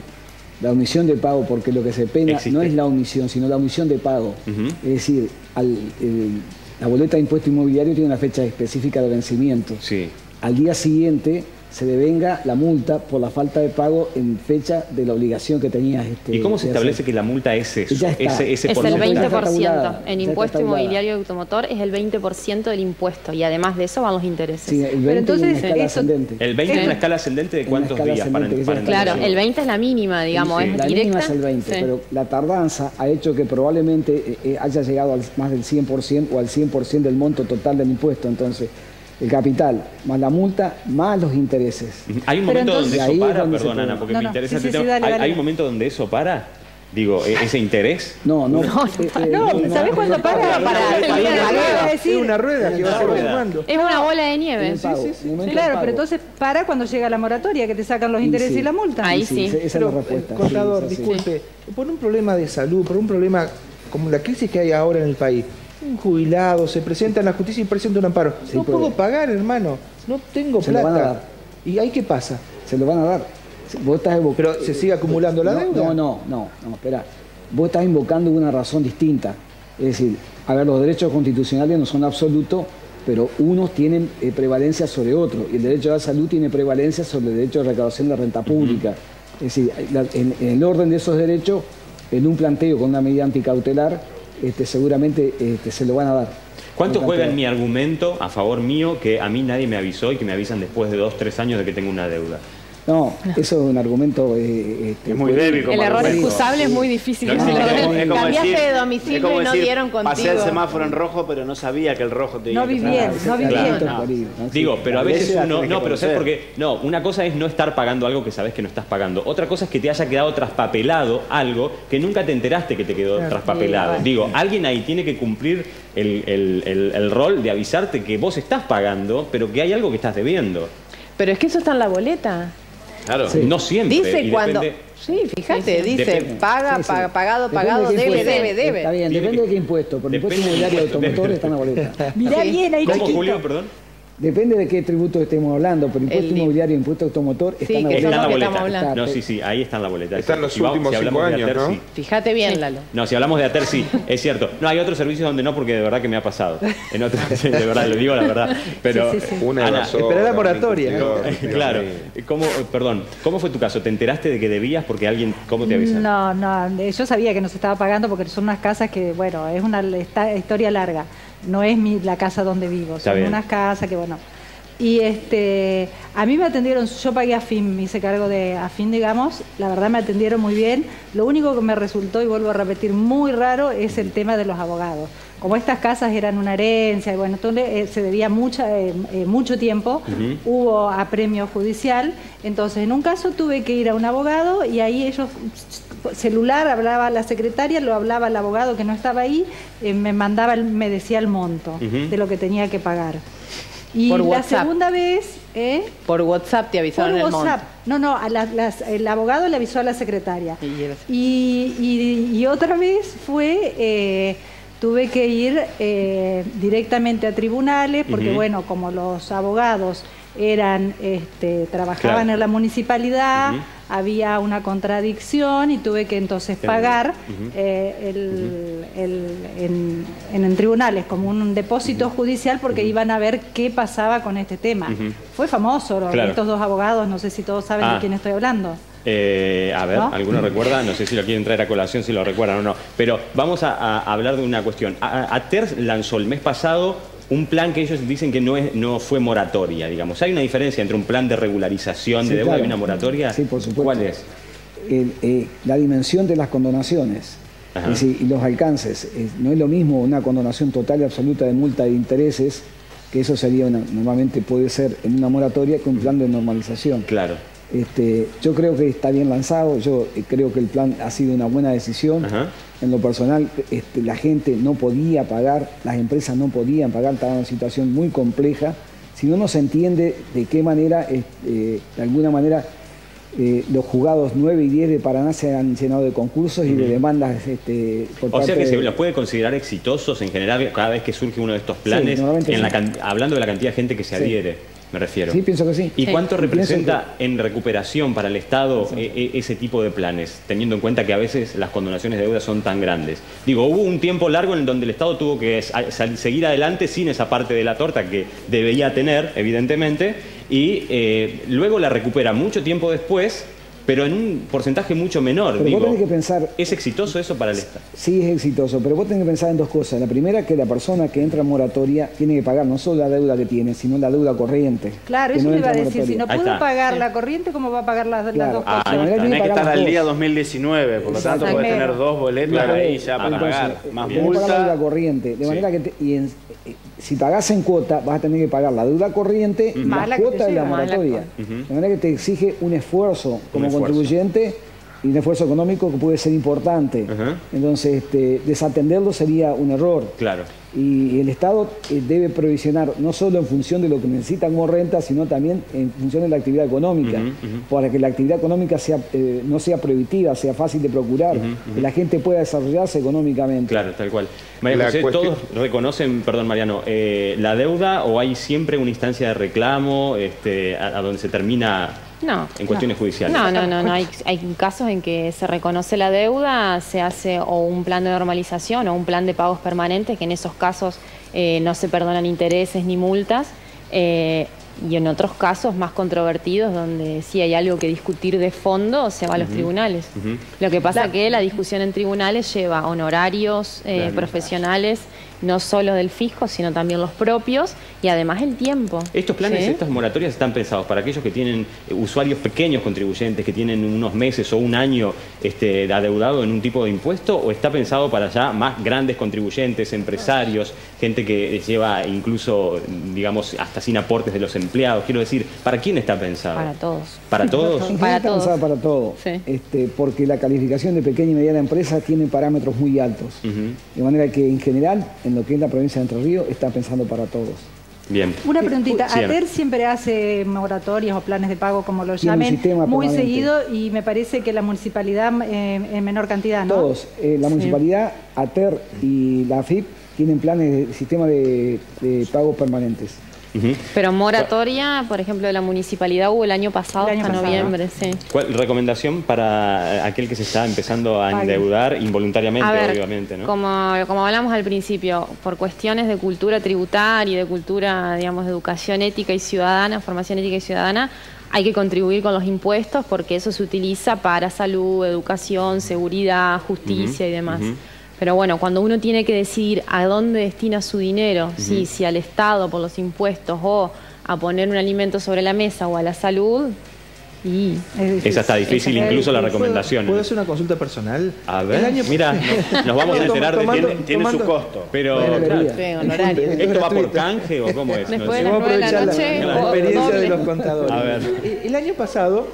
la omisión de pago, porque lo que se pena Existe. no es la omisión, sino la omisión de pago. Uh-huh. Es decir, al, el, la boleta de impuesto inmobiliario tiene una fecha específica de vencimiento. Sí. Al día siguiente se devenga la multa por la falta de pago en fecha de la obligación que tenías. Este, ¿Y cómo se establece hacer? que la multa es eso? Ya está. Ese, ese es por el veinte por ciento. En impuesto inmobiliario y automotor es el veinte por ciento del impuesto y además de eso van los intereses. Sí, el veinte. Pero entonces, en eso, ¿el veinte es una escala ascendente de cuántos días? Para, para para claro, el veinte es la mínima, digamos. Sí. Es la directa. mínima es el veinte, sí. pero la tardanza ha hecho que probablemente haya llegado al más del cien por ciento o al cien por ciento del monto total del impuesto. Entonces... el capital, más la multa, más los intereses. Hay un momento entonces, donde eso para, donde perdón Ana, porque no, me no, interesa sí, el sí, tema. Sí, dale, ¿Hay, dale. ¿Hay un momento donde eso para? Digo, ¿ese interés? No, no. No, eh, eh, no, no ¿sabés cuándo no, para? No, para. Es una rueda que va formando. Es una bola de nieve. Sí, sí, sí. Claro, pero entonces para cuando llega la moratoria, que te sacan los intereses sí, y la multa. Ahí sí. sí. Esa pero, es la respuesta. Contador, sí, disculpe, sí. por un problema de salud, por un problema como la crisis que hay ahora en el país, un jubilado se presenta en la justicia y presenta un amparo. Sí, no puede. puedo pagar, hermano. No tengo se plata. Lo van a dar. ¿Y ahí qué pasa? Se lo van a dar. Vos estás evo... ¿Pero se sigue acumulando no, la deuda? No, no, no. no espera. Vos estás invocando una razón distinta. Es decir, a ver, los derechos constitucionales no son absolutos, pero unos tienen eh, prevalencia sobre otros. Y el derecho a la salud tiene prevalencia sobre el derecho de recaudación de renta pública. Uh-huh. Es decir, la, en, en el orden de esos derechos, en un planteo con una medida anticautelar, Este, seguramente este, se lo van a dar. ¿Cuánto juega en mi argumento a favor mío que a mí nadie me avisó y que me avisan después de dos, tres años de que tengo una deuda? No, no, eso es un argumento... Eh, este, es muy débil. Como el error argumento. Excusable es muy difícil. No, no, es, es cambiaste decir, de domicilio y no decir, dieron contigo. Pasé el semáforo en rojo, pero no sabía que el rojo te no iba a pasar. No vi bien, no vi bien. No. No, digo, pero a veces uno... No, pero ¿sabes por qué? No, una cosa es no estar pagando algo que sabes que no estás pagando. Otra cosa es que te haya quedado traspapelado algo que nunca te enteraste que te quedó claro, traspapelado. Sí, digo, alguien ahí tiene que cumplir el, el, el, el rol de avisarte que vos estás pagando, pero que hay algo que estás debiendo. Pero es que eso está en la boleta. Claro, sí. No siempre. Dice y cuando... Depende... Sí, fíjate, dice depende. Paga, sí, sí. Paga, pagado, depende pagado, de debe, debe, debe. Está bien, depende que... de qué impuesto. Por depende impuesto inmobiliario de automotor está en la boleta. Mirá sí. Bien ahí, ¿cómo, chiquito? Julio, perdón. Depende de qué tributo estemos hablando, pero impuesto el... inmobiliario, impuesto automotor, sí, están está en la boleta. Hablando. No, sí, sí, ahí está en la boleta. Están sí. Los si últimos si cinco años, A T E R, ¿no? Sí. Fíjate bien, sí. Lalo. No, si hablamos de A T E R, sí, es cierto. No, hay otros servicios donde no, porque de verdad que me ha pasado. En otros, de verdad, lo digo la verdad. Pero, sí, sí, sí. Una Ana, esperá la moratoria. ¿No? Claro. ¿Cómo, perdón, ¿cómo fue tu caso? ¿Te enteraste de que debías porque alguien, cómo te avisaron? No, no, yo sabía que no se estaba pagando porque son unas casas que, bueno, es una historia larga. No es mi, la casa donde vivo, son unas casas que bueno. Y este, a mí me atendieron, yo pagué A F I P, me hice cargo de A F I P, digamos, la verdad me atendieron muy bien. Lo único que me resultó, y vuelvo a repetir, muy raro es el tema de los abogados. Como estas casas eran una herencia, y bueno, entonces eh, se debía mucha, eh, eh, mucho tiempo, uh-huh. Hubo apremio judicial, entonces en un caso tuve que ir a un abogado y ahí ellos... celular, hablaba la secretaria, lo hablaba el abogado que no estaba ahí, eh, me mandaba, me decía el monto uh-huh. de lo que tenía que pagar. Y por la WhatsApp. Segunda vez... ¿eh? Por WhatsApp te avisaron por el WhatsApp. Monto. No, no, a las, las, el abogado le avisó a la secretaria. Y, el... y, y, y otra vez fue... Eh, tuve que ir eh, directamente a tribunales, porque uh-huh. bueno, como los abogados eran, este, trabajaban claro. en la municipalidad... Uh-huh. Había una contradicción y tuve que entonces pagar uh-huh. eh, el, uh-huh. el, en, en, en tribunales como un depósito uh-huh. judicial porque uh-huh. iban a ver qué pasaba con este tema. Uh-huh. Fue famoso, claro. Estos dos abogados, no sé si todos saben ah. de quién estoy hablando. Eh, a ver, ¿no? ¿Alguno recuerda? No sé si lo quieren traer a colación, si lo recuerdan o no. Pero vamos a, a hablar de una cuestión. A T E R lanzó el mes pasado un plan que ellos dicen que no, es, no fue moratoria, digamos. ¿Hay una diferencia entre un plan de regularización sí, de deuda claro. y una moratoria? Sí, por supuesto. ¿Cuál es? Eh, eh, la dimensión de las condonaciones es, y los alcances. Eh, no es lo mismo una condonación total y absoluta de multa de intereses, que eso sería una, normalmente puede ser en una moratoria, que un plan de normalización. Claro. Este, yo creo que está bien lanzado, yo creo que el plan ha sido una buena decisión. Ajá. En lo personal, este, la gente no podía pagar, las empresas no podían pagar, estaba en una situación muy compleja. Si no nos entiende de qué manera, este, de alguna manera, eh, los juzgados nueve y diez de Paraná se han llenado de concursos y de demandas este, por o parte sea que de... se los puede considerar exitosos en general cada vez que surge uno de estos planes, sí, en sí. la can... hablando de la cantidad de gente que se sí. adhiere. Me refiero. Sí, pienso que sí. ¿Y cuánto sí. representa que... en recuperación para el Estado e ese tipo de planes? Teniendo en cuenta que a veces las condonaciones de deuda son tan grandes. Digo, hubo un tiempo largo en donde el Estado tuvo que seguir adelante sin esa parte de la torta que debía tener, evidentemente, y eh, luego la recupera mucho tiempo después, pero en un porcentaje mucho menor. Pero digo, vos tenés que pensar... ¿Es exitoso eso para el Estado? Sí, es exitoso, pero vos tenés que pensar en dos cosas. La primera, que la persona que entra en moratoria tiene que pagar no solo la deuda que tiene, sino la deuda corriente. Claro, eso no le iba a decir. Si no pudo pagar la corriente, ¿cómo va a pagar las, claro. las dos cosas? Ah, tenés que, que estar al día dos mil diecinueve, por lo tanto podés tener dos boletas claro. ahí ya para Entonces, pagar. Más multa. Pagar la deuda corriente. De manera sí. que... Te, y en, si pagás en cuota, vas a tener que pagar la deuda corriente uh-huh. y la, la cuota de la moratoria. Uh-huh. De manera que te exige un esfuerzo como un contribuyente esfuerzo. Y un esfuerzo económico que puede ser importante. Uh-huh. Entonces, este, desatenderlo sería un error. Claro. Y el Estado eh, debe provisionar no solo en función de lo que necesitan como renta, sino también en función de la actividad económica, uh-huh, uh-huh. para que la actividad económica sea, eh, no sea prohibitiva, sea fácil de procurar, uh-huh, uh-huh. que la gente pueda desarrollarse económicamente. Claro, tal cual. María José, cuestión... ¿todos reconocen, perdón Mariano, eh, la deuda o hay siempre una instancia de reclamo este, a, a donde se termina no, en cuestiones no. judiciales? No, no, no, no. Hay, hay casos en que se reconoce la deuda, se hace o un plan de normalización o un plan de pagos permanentes que en esos casos eh, no se perdonan intereses ni multas eh, y en otros casos más controvertidos donde sí hay algo que discutir de fondo se va a los uh-huh. tribunales. Uh-huh. Lo que pasa claro. que la discusión en tribunales lleva honorarios eh, claro. profesionales, no solo del fisco sino también los propios y además el tiempo. Estos planes, ¿sí?, estas moratorias están pensados para aquellos que tienen usuarios pequeños contribuyentes, que tienen unos meses o un año este, adeudado en un tipo de impuesto, o está pensado para ya más grandes contribuyentes, empresarios, gente que lleva incluso, digamos, hasta sin aportes de los empleados. Quiero decir, ¿para quién está pensado? Para todos. ¿Para todos? Para está todos. Pensado para todo, sí. este, porque la calificación de pequeña y mediana empresa tiene parámetros muy altos. Uh-huh. De manera que en general, en lo que es la provincia de Entre Ríos, está pensando para todos. Bien. Una preguntita, ATER siempre hace moratorias o planes de pago, como lo llamen, muy seguido, y me parece que la municipalidad eh, en menor cantidad, ¿no? Todos, eh, la municipalidad, sí. ATER y la A F I P tienen planes de sistema de, de pagos permanentes. Uh-huh. Pero moratoria, por ejemplo, de la municipalidad hubo el año pasado, el año hasta pasado, noviembre, ¿no? Sí. ¿Cuál recomendación para aquel que se está empezando a endeudar involuntariamente, a ver, obviamente, ¿no? Como, como hablamos al principio, por cuestiones de cultura tributaria y de cultura, digamos, de educación ética y ciudadana, formación ética y ciudadana, hay que contribuir con los impuestos porque eso se utiliza para salud, educación, seguridad, justicia, uh-huh, y demás. Uh-huh. Pero bueno, cuando uno tiene que decidir a dónde destina su dinero, uh-huh, si, si al Estado por los impuestos o a poner un alimento sobre la mesa o a la salud, y es esa está difícil, esa incluso es la recomendación. ¿Puedo hacer una consulta personal? A ver, año... mira, nos, nos vamos a enterar de que tiene su costo. Pero claro, sí, ¿esto va por canje o cómo es? Después no de las nueve de la noche, la, la experiencia de los contadores. A ver. El año pasado...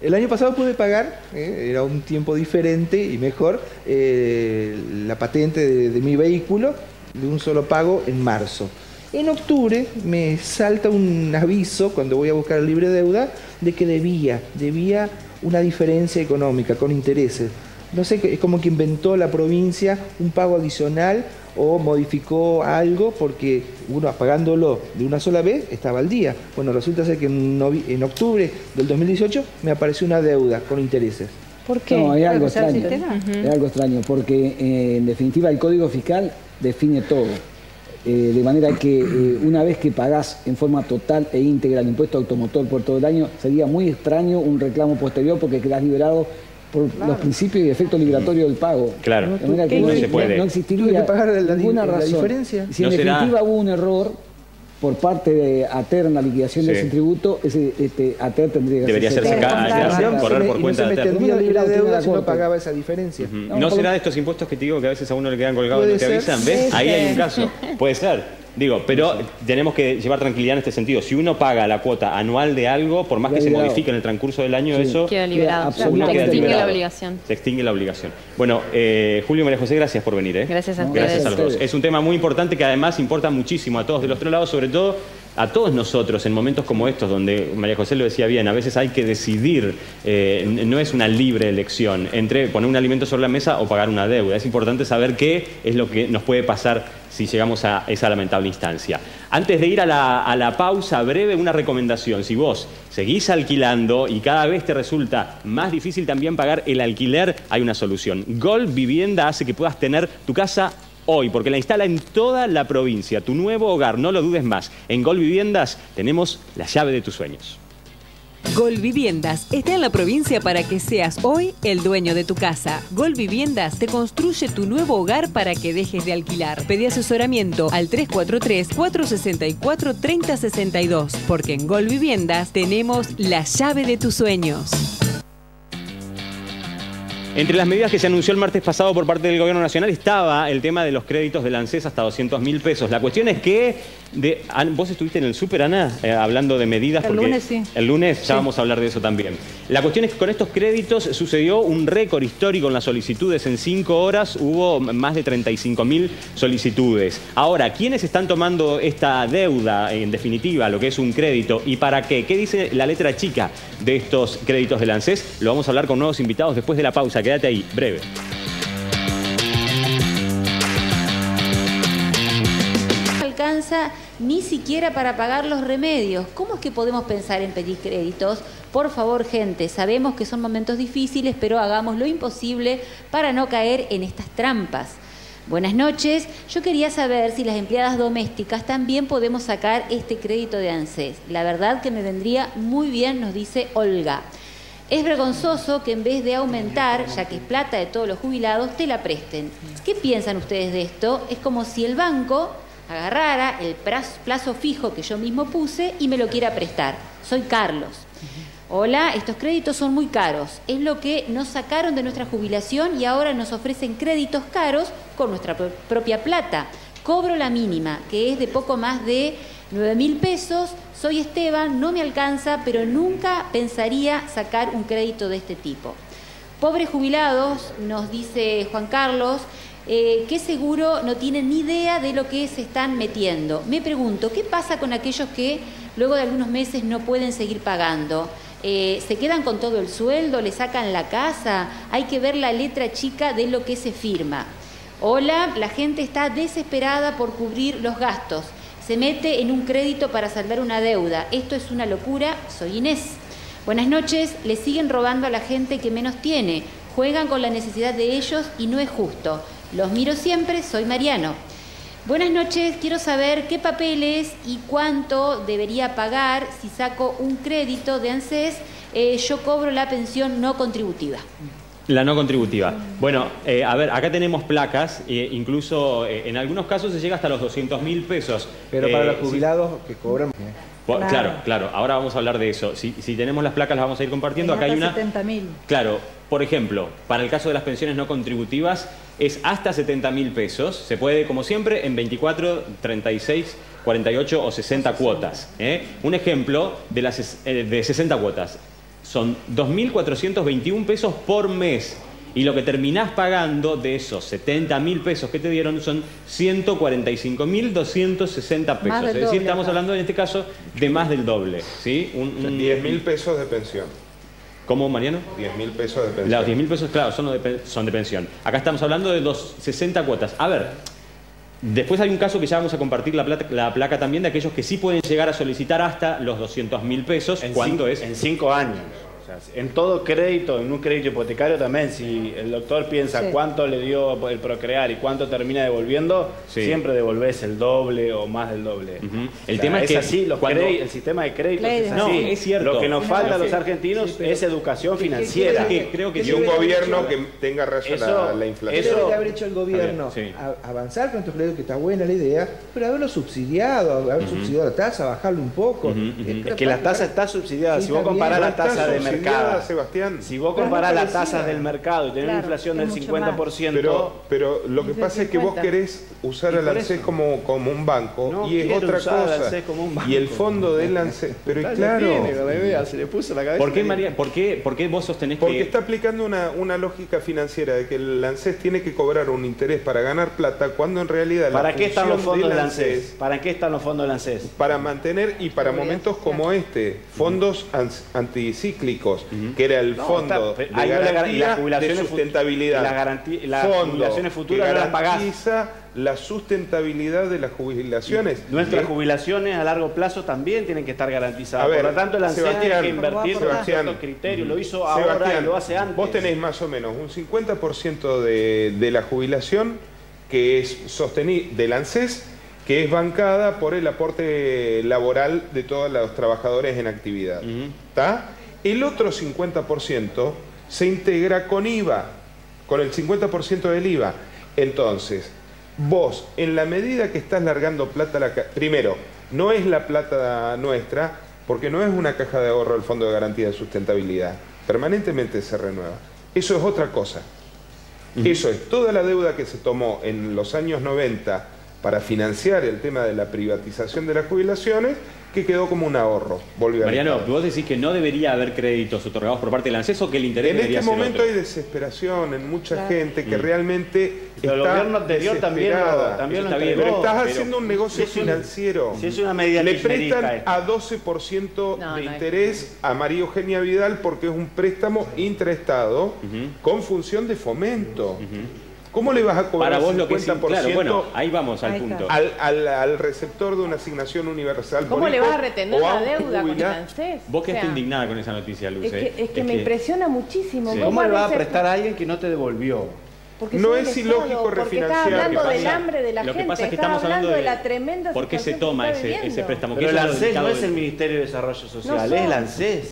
El año pasado pude pagar, eh, era un tiempo diferente y mejor, eh, la patente de, de mi vehículo de un solo pago en marzo. En octubre me salta un aviso cuando voy a buscar el libre deuda de que debía, debía una diferencia económica con intereses. No sé, es como que inventó la provincia un pago adicional o modificó algo porque uno pagándolo de una sola vez estaba al día. Bueno, resulta ser que en, en octubre del dos mil dieciocho me apareció una deuda con intereses. ¿Por qué? No, hay algo extraño. Hay algo extraño porque eh, en definitiva el Código Fiscal define todo. Eh, de manera que eh, una vez que pagás en forma total e íntegra el impuesto automotor por todo el año, sería muy extraño un reclamo posterior porque quedás liberado por, claro, los principios y efectos liberatorios del pago. Claro, de manera que no, se puede. no existiría que pagar la, ninguna la razón. Diferencia. Si en no definitiva será... hubo un error por parte de ATER en la liquidación, sí, de ese tributo, ese, este, ATER tendría que debería ser sacada, correr por cuenta de ATER. No la deuda si no pagaba esa diferencia. Uh-huh. No, ¿no será de estos impuestos que te digo que a veces a uno le quedan colgados y no te avisan? ¿Ves? Sí, ahí hay un caso. Puede ser. Digo, pero tenemos que llevar tranquilidad en este sentido. Si uno paga la cuota anual de algo, por más que se modifique en el transcurso del año, sí, eso... Queda liberado. Se extingue la obligación. Se extingue la obligación. Bueno, eh, Julio y María José, gracias por venir. ¿eh? Gracias a ustedes. Gracias a los dos. Es un tema muy importante que además importa muchísimo a todos del otro lado, sobre todo a todos nosotros en momentos como estos, donde María José lo decía bien, a veces hay que decidir, eh, no es una libre elección entre poner un alimento sobre la mesa o pagar una deuda. Es importante saber qué es lo que nos puede pasar si llegamos a esa lamentable instancia. Antes de ir a la, a la pausa breve, una recomendación. Si vos seguís alquilando y cada vez te resulta más difícil también pagar el alquiler, hay una solución. Gol Vivienda hace que puedas tener tu casa hoy, porque la instala en toda la provincia. Tu nuevo hogar, no lo dudes más. En Gol Viviendas tenemos la llave de tus sueños. Gol Viviendas está en la provincia para que seas hoy el dueño de tu casa. Gol Viviendas te construye tu nuevo hogar para que dejes de alquilar. Pedí asesoramiento al tres cuatro tres, cuatro seis cuatro, tres cero seis dos, porque en Gol Viviendas tenemos la llave de tus sueños. Entre las medidas que se anunció el martes pasado por parte del Gobierno Nacional estaba el tema de los créditos del ANSES hasta doscientos mil pesos. La cuestión es que... De, vos estuviste en el Super, Ana, eh, hablando de medidas. El porque lunes, sí. El lunes ya sí. Vamos a hablar de eso también. La cuestión es que con estos créditos sucedió un récord histórico en las solicitudes. En cinco horas hubo más de treinta y cinco mil solicitudes. Ahora, ¿quiénes están tomando esta deuda, en definitiva, lo que es un crédito? ¿Y para qué? ¿Qué dice la letra chica de estos créditos del ANSES? Lo vamos a hablar con nuevos invitados después de la pausa. Quédate ahí, breve. Ni siquiera para pagar los remedios. ¿Cómo es que podemos pensar en pedir créditos? Por favor, gente, sabemos que son momentos difíciles, pero hagamos lo imposible para no caer en estas trampas. Buenas noches, yo quería saber si las empleadas domésticas también podemos sacar este crédito de ANSES. La verdad que me vendría muy bien, nos dice Olga. Es vergonzoso que en vez de aumentar, ya que es plata de todos los jubilados, te la presten. ¿Qué piensan ustedes de esto? Es como si el banco... agarrara el plazo fijo que yo mismo puse y me lo quiera prestar. Soy Carlos. Hola, estos créditos son muy caros. Es lo que nos sacaron de nuestra jubilación y ahora nos ofrecen créditos caros con nuestra pro- propia plata. Cobro la mínima, que es de poco más de nueve mil pesos. Soy Esteban, no me alcanza, pero nunca pensaría sacar un crédito de este tipo. Pobres jubilados, nos dice Juan Carlos, eh, que seguro no tienen ni idea de lo que se están metiendo. Me pregunto, ¿qué pasa con aquellos que luego de algunos meses no pueden seguir pagando? Eh, ¿Se quedan con todo el sueldo? ¿Le sacan la casa? Hay que ver la letra chica de lo que se firma. Hola, la gente está desesperada por cubrir los gastos. Se mete en un crédito para saldar una deuda. Esto es una locura. Soy Inés. Buenas noches. Le siguen robando a la gente que menos tiene. Juegan con la necesidad de ellos y no es justo. Los miro siempre. Soy Mariano. Buenas noches. Quiero saber qué papeles y cuánto debería pagar si saco un crédito de ANSES. Eh, yo cobro la pensión no contributiva. La no contributiva. Bueno, eh, a ver, acá tenemos placas, eh, incluso eh, en algunos casos se llega hasta los doscientos mil pesos. Pero para eh, los jubilados sí. Que cobran... Claro. claro, claro. Ahora vamos a hablar de eso. Si, si tenemos las placas las vamos a ir compartiendo. Acá hay una... setenta mil. Claro. Por ejemplo, para el caso de las pensiones no contributivas es hasta setenta mil pesos. Se puede, como siempre, en veinticuatro, treinta y seis, cuarenta y ocho o sesenta cuotas. ¿eh? Un ejemplo de, las, eh, de sesenta cuotas. Son dos mil cuatrocientos veintiún pesos por mes. Y lo que terminás pagando de esos setenta mil pesos que te dieron son ciento cuarenta y cinco mil doscientos sesenta pesos. Es decir, estamos hablando en este caso de más del doble. ¿Sí? Un, un... diez mil pesos de pensión. ¿Cómo, Mariano? diez mil pesos de pensión. Los diez mil pesos, claro, son de, son de pensión. Acá estamos hablando de los sesenta cuotas. A ver, después hay un caso que ya vamos a compartir la, plata, la placa también de aquellos que sí pueden llegar a solicitar hasta los doscientos mil pesos. En ¿Cuánto cinco, es? En cinco años. En todo crédito, en un crédito hipotecario también, si el doctor piensa sí. cuánto le dio el Procrear y cuánto termina devolviendo, sí. siempre devolvés el doble o más del doble. Uh-huh. El o sea, tema es, es que así, los cuando... el sistema de créditos es así. No, es cierto. Lo que nos falta a los argentinos sí, pero... es educación financiera. ¿Qué, qué, qué, qué, creo que y un gobierno que tenga razón eso, a la inflación. Eso debe haber hecho el gobierno, sí. avanzar con estos créditos, que está buena la idea, pero haberlo subsidiado, haber uh-huh. subsidiado la tasa, bajarlo un poco. Uh-huh, uh-huh. Es que la tasa está subsidiada, sí, si vos comparás la tasa de mercado. Cada, Sebastián. Si vos comparás las tasas del mercado y tenés claro, una inflación del cincuenta por ciento... Pero, pero lo que pasa es que vos querés usar al ANSES como, como un banco no y es otra cosa. Y el fondo del ANSES... Pero claro... claro tiene, la idea, se le puso la cabeza. ¿Por qué, María, ¿por qué, por qué vos sostenés porque que...? Porque está aplicando una, una lógica financiera de que el ANSES tiene que cobrar un interés para ganar plata cuando en realidad... ¿Para la qué están los fondos del ANSES? ANSES? ¿Para qué están los fondos del ANSES? Para mantener y para momentos como este. Fondos anticíclicos. Uh-huh. Que era el no, fondo está, de garantía y la jubilación de sustentabilidad. La garantía, las fondo jubilaciones futuras que garantiza no las la sustentabilidad de las jubilaciones. Y nuestras ¿sí? jubilaciones a largo plazo también tienen que estar garantizadas. A ver, por lo tanto, el ANSES tiene que invertir en los criterios. Lo hizo ahora y lo hace antes. Vos tenés más o menos un cincuenta por ciento de, de la jubilación que es sostenida del ANSES, que es bancada por el aporte laboral de todos los trabajadores en actividad. ¿Está? Uh-huh. El otro cincuenta por ciento se integra con I V A, con el cincuenta por ciento del I V A. Entonces, vos, en la medida que estás largando plata... La ca... Primero, no es la plata nuestra, porque no es una caja de ahorro el Fondo de Garantía de Sustentabilidad. Permanentemente se renueva. Eso es otra cosa. Uh-huh. Eso es toda la deuda que se tomó en los años noventa para financiar el tema de la privatización de las jubilaciones, que quedó como un ahorro. Volvió Mariano, vos decís que no debería haber créditos otorgados por parte del ANSES o que el interés debería ser otro. En este momento hay desesperación en mucha claro. gente que mm. realmente pero está el gobierno anterior también lo, también lo está bien. Pero estás pero haciendo un negocio si financiero. Un, si es una medida le prestan esto. A doce por ciento no, de no interés a María Eugenia Vidal porque es un préstamo sí. intraestado uh-huh. con función de fomento. Uh-huh. ¿Cómo le vas a cobrar el cincuenta por ciento? Claro, bueno, ahí vamos al ahí punto. Al, al, al receptor de una asignación universal. ¿Cómo le vas a retener la deuda con el ANSES? Vos que o sea, estás indignada con esa noticia, Luz. Es que, es que es me que... impresiona muchísimo. Sí. ¿Cómo, ¿Cómo le vas a prestar a alguien que no te devolvió? Porque no es ilógico refinanciar. Está hablando del hambre de la gente, está hablando de la tremenda situación que está viviendo. ¿Por qué se toma ese préstamo? Pero el ANSES no es el Ministerio de Desarrollo Social, es el ANSES.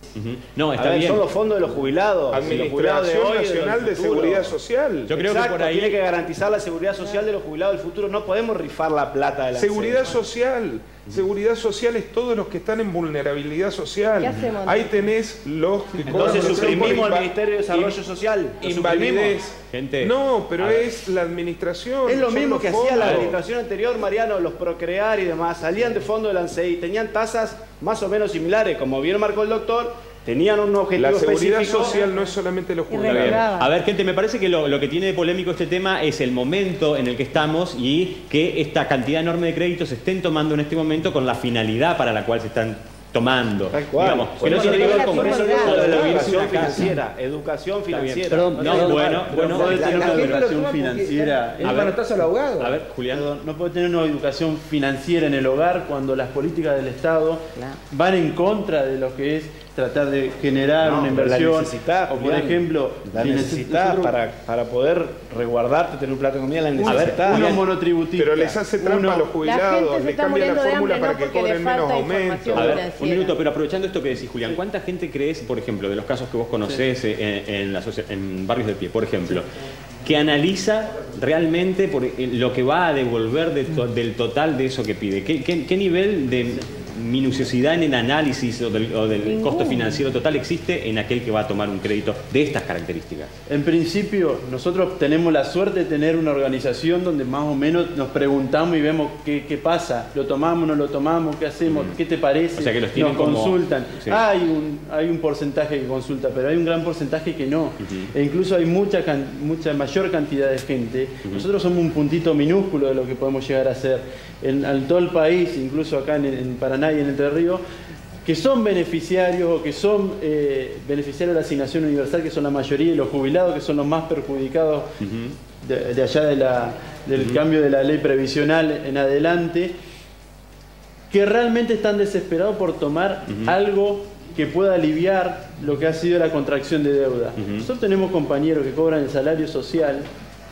No, está bien. Son los fondos de los jubilados. Administración Nacional de Seguridad Social. Yo creo que por ahí tiene que garantizar la seguridad social de los jubilados del futuro. No podemos rifar la plata de la seguridad social. Seguridad social es todos los que están en vulnerabilidad social. ¿Qué hacemos? Ahí tenés los que... Entonces suprimimos el Ministerio de Desarrollo Social. Invalidez. Gente. No, pero es la administración. Es lo mismo que hacía la administración anterior, Mariano, los Procrear y demás. Salían de fondo del ANSES y tenían tasas más o menos similares, como bien marcó el doctor. Tenían un objetivo específico. La seguridad social no es solamente los jubilados. A ver, gente, me parece que lo, lo que tiene de polémico este tema es el momento en el que estamos y que esta cantidad enorme de créditos se estén tomando en este momento con la finalidad para la cual se están tomando. Tal cual. Digamos, pues que no tiene que ver con la educación financiera. Educación financiera. Perdón, no, no, bueno, bueno, no puede tener una educación financiera. Es manotazo al abogado. A ver, Julián. No puede tener una educación financiera en el hogar cuando las políticas del Estado van en contra de lo que es tratar de generar no, una inversión. La necesitas, o por bien, ejemplo, la necesitas para, para poder reguardarte, tener un plato de comida, la necesitas. Uno monotributista. Pero les hace trampa uno, a los jubilados, les cambian la fórmula para no que cobren menos aumento. A ver, un minuto, pero aprovechando esto que decís, Julián, ¿cuánta gente crees, por ejemplo, de los casos que vos conocés sí. en, en, la, en Barrios de Pie, por ejemplo, que analiza realmente por lo que va a devolver de to, del total de eso que pide? ¿Qué, qué, qué nivel de minuciosidad en el análisis o del, o del costo financiero total existe en aquel que va a tomar un crédito de estas características? En principio, nosotros tenemos la suerte de tener una organización donde más o menos nos preguntamos y vemos qué, qué pasa. ¿Lo tomamos, no lo tomamos? ¿Qué hacemos? ¿Qué te parece? O sea, que los tienen nos consultan. Como... Sí. Hay, un, hay un porcentaje que consulta, pero hay un gran porcentaje que no. Uh-huh. E incluso hay mucha, mucha mayor cantidad de gente. Uh-huh. Nosotros somos un puntito minúsculo de lo que podemos llegar a hacer. En, en todo el país, incluso acá en, en Paraná, y en Entre Ríos, que son beneficiarios o que son eh, beneficiarios de la asignación universal, que son la mayoría, y los jubilados, que son los más perjudicados uh-huh. de, de allá de la, del uh-huh. cambio de la ley previsional en adelante, que realmente están desesperados por tomar uh-huh. algo que pueda aliviar lo que ha sido la contracción de deuda. Uh-huh. Nosotros tenemos compañeros que cobran el salario social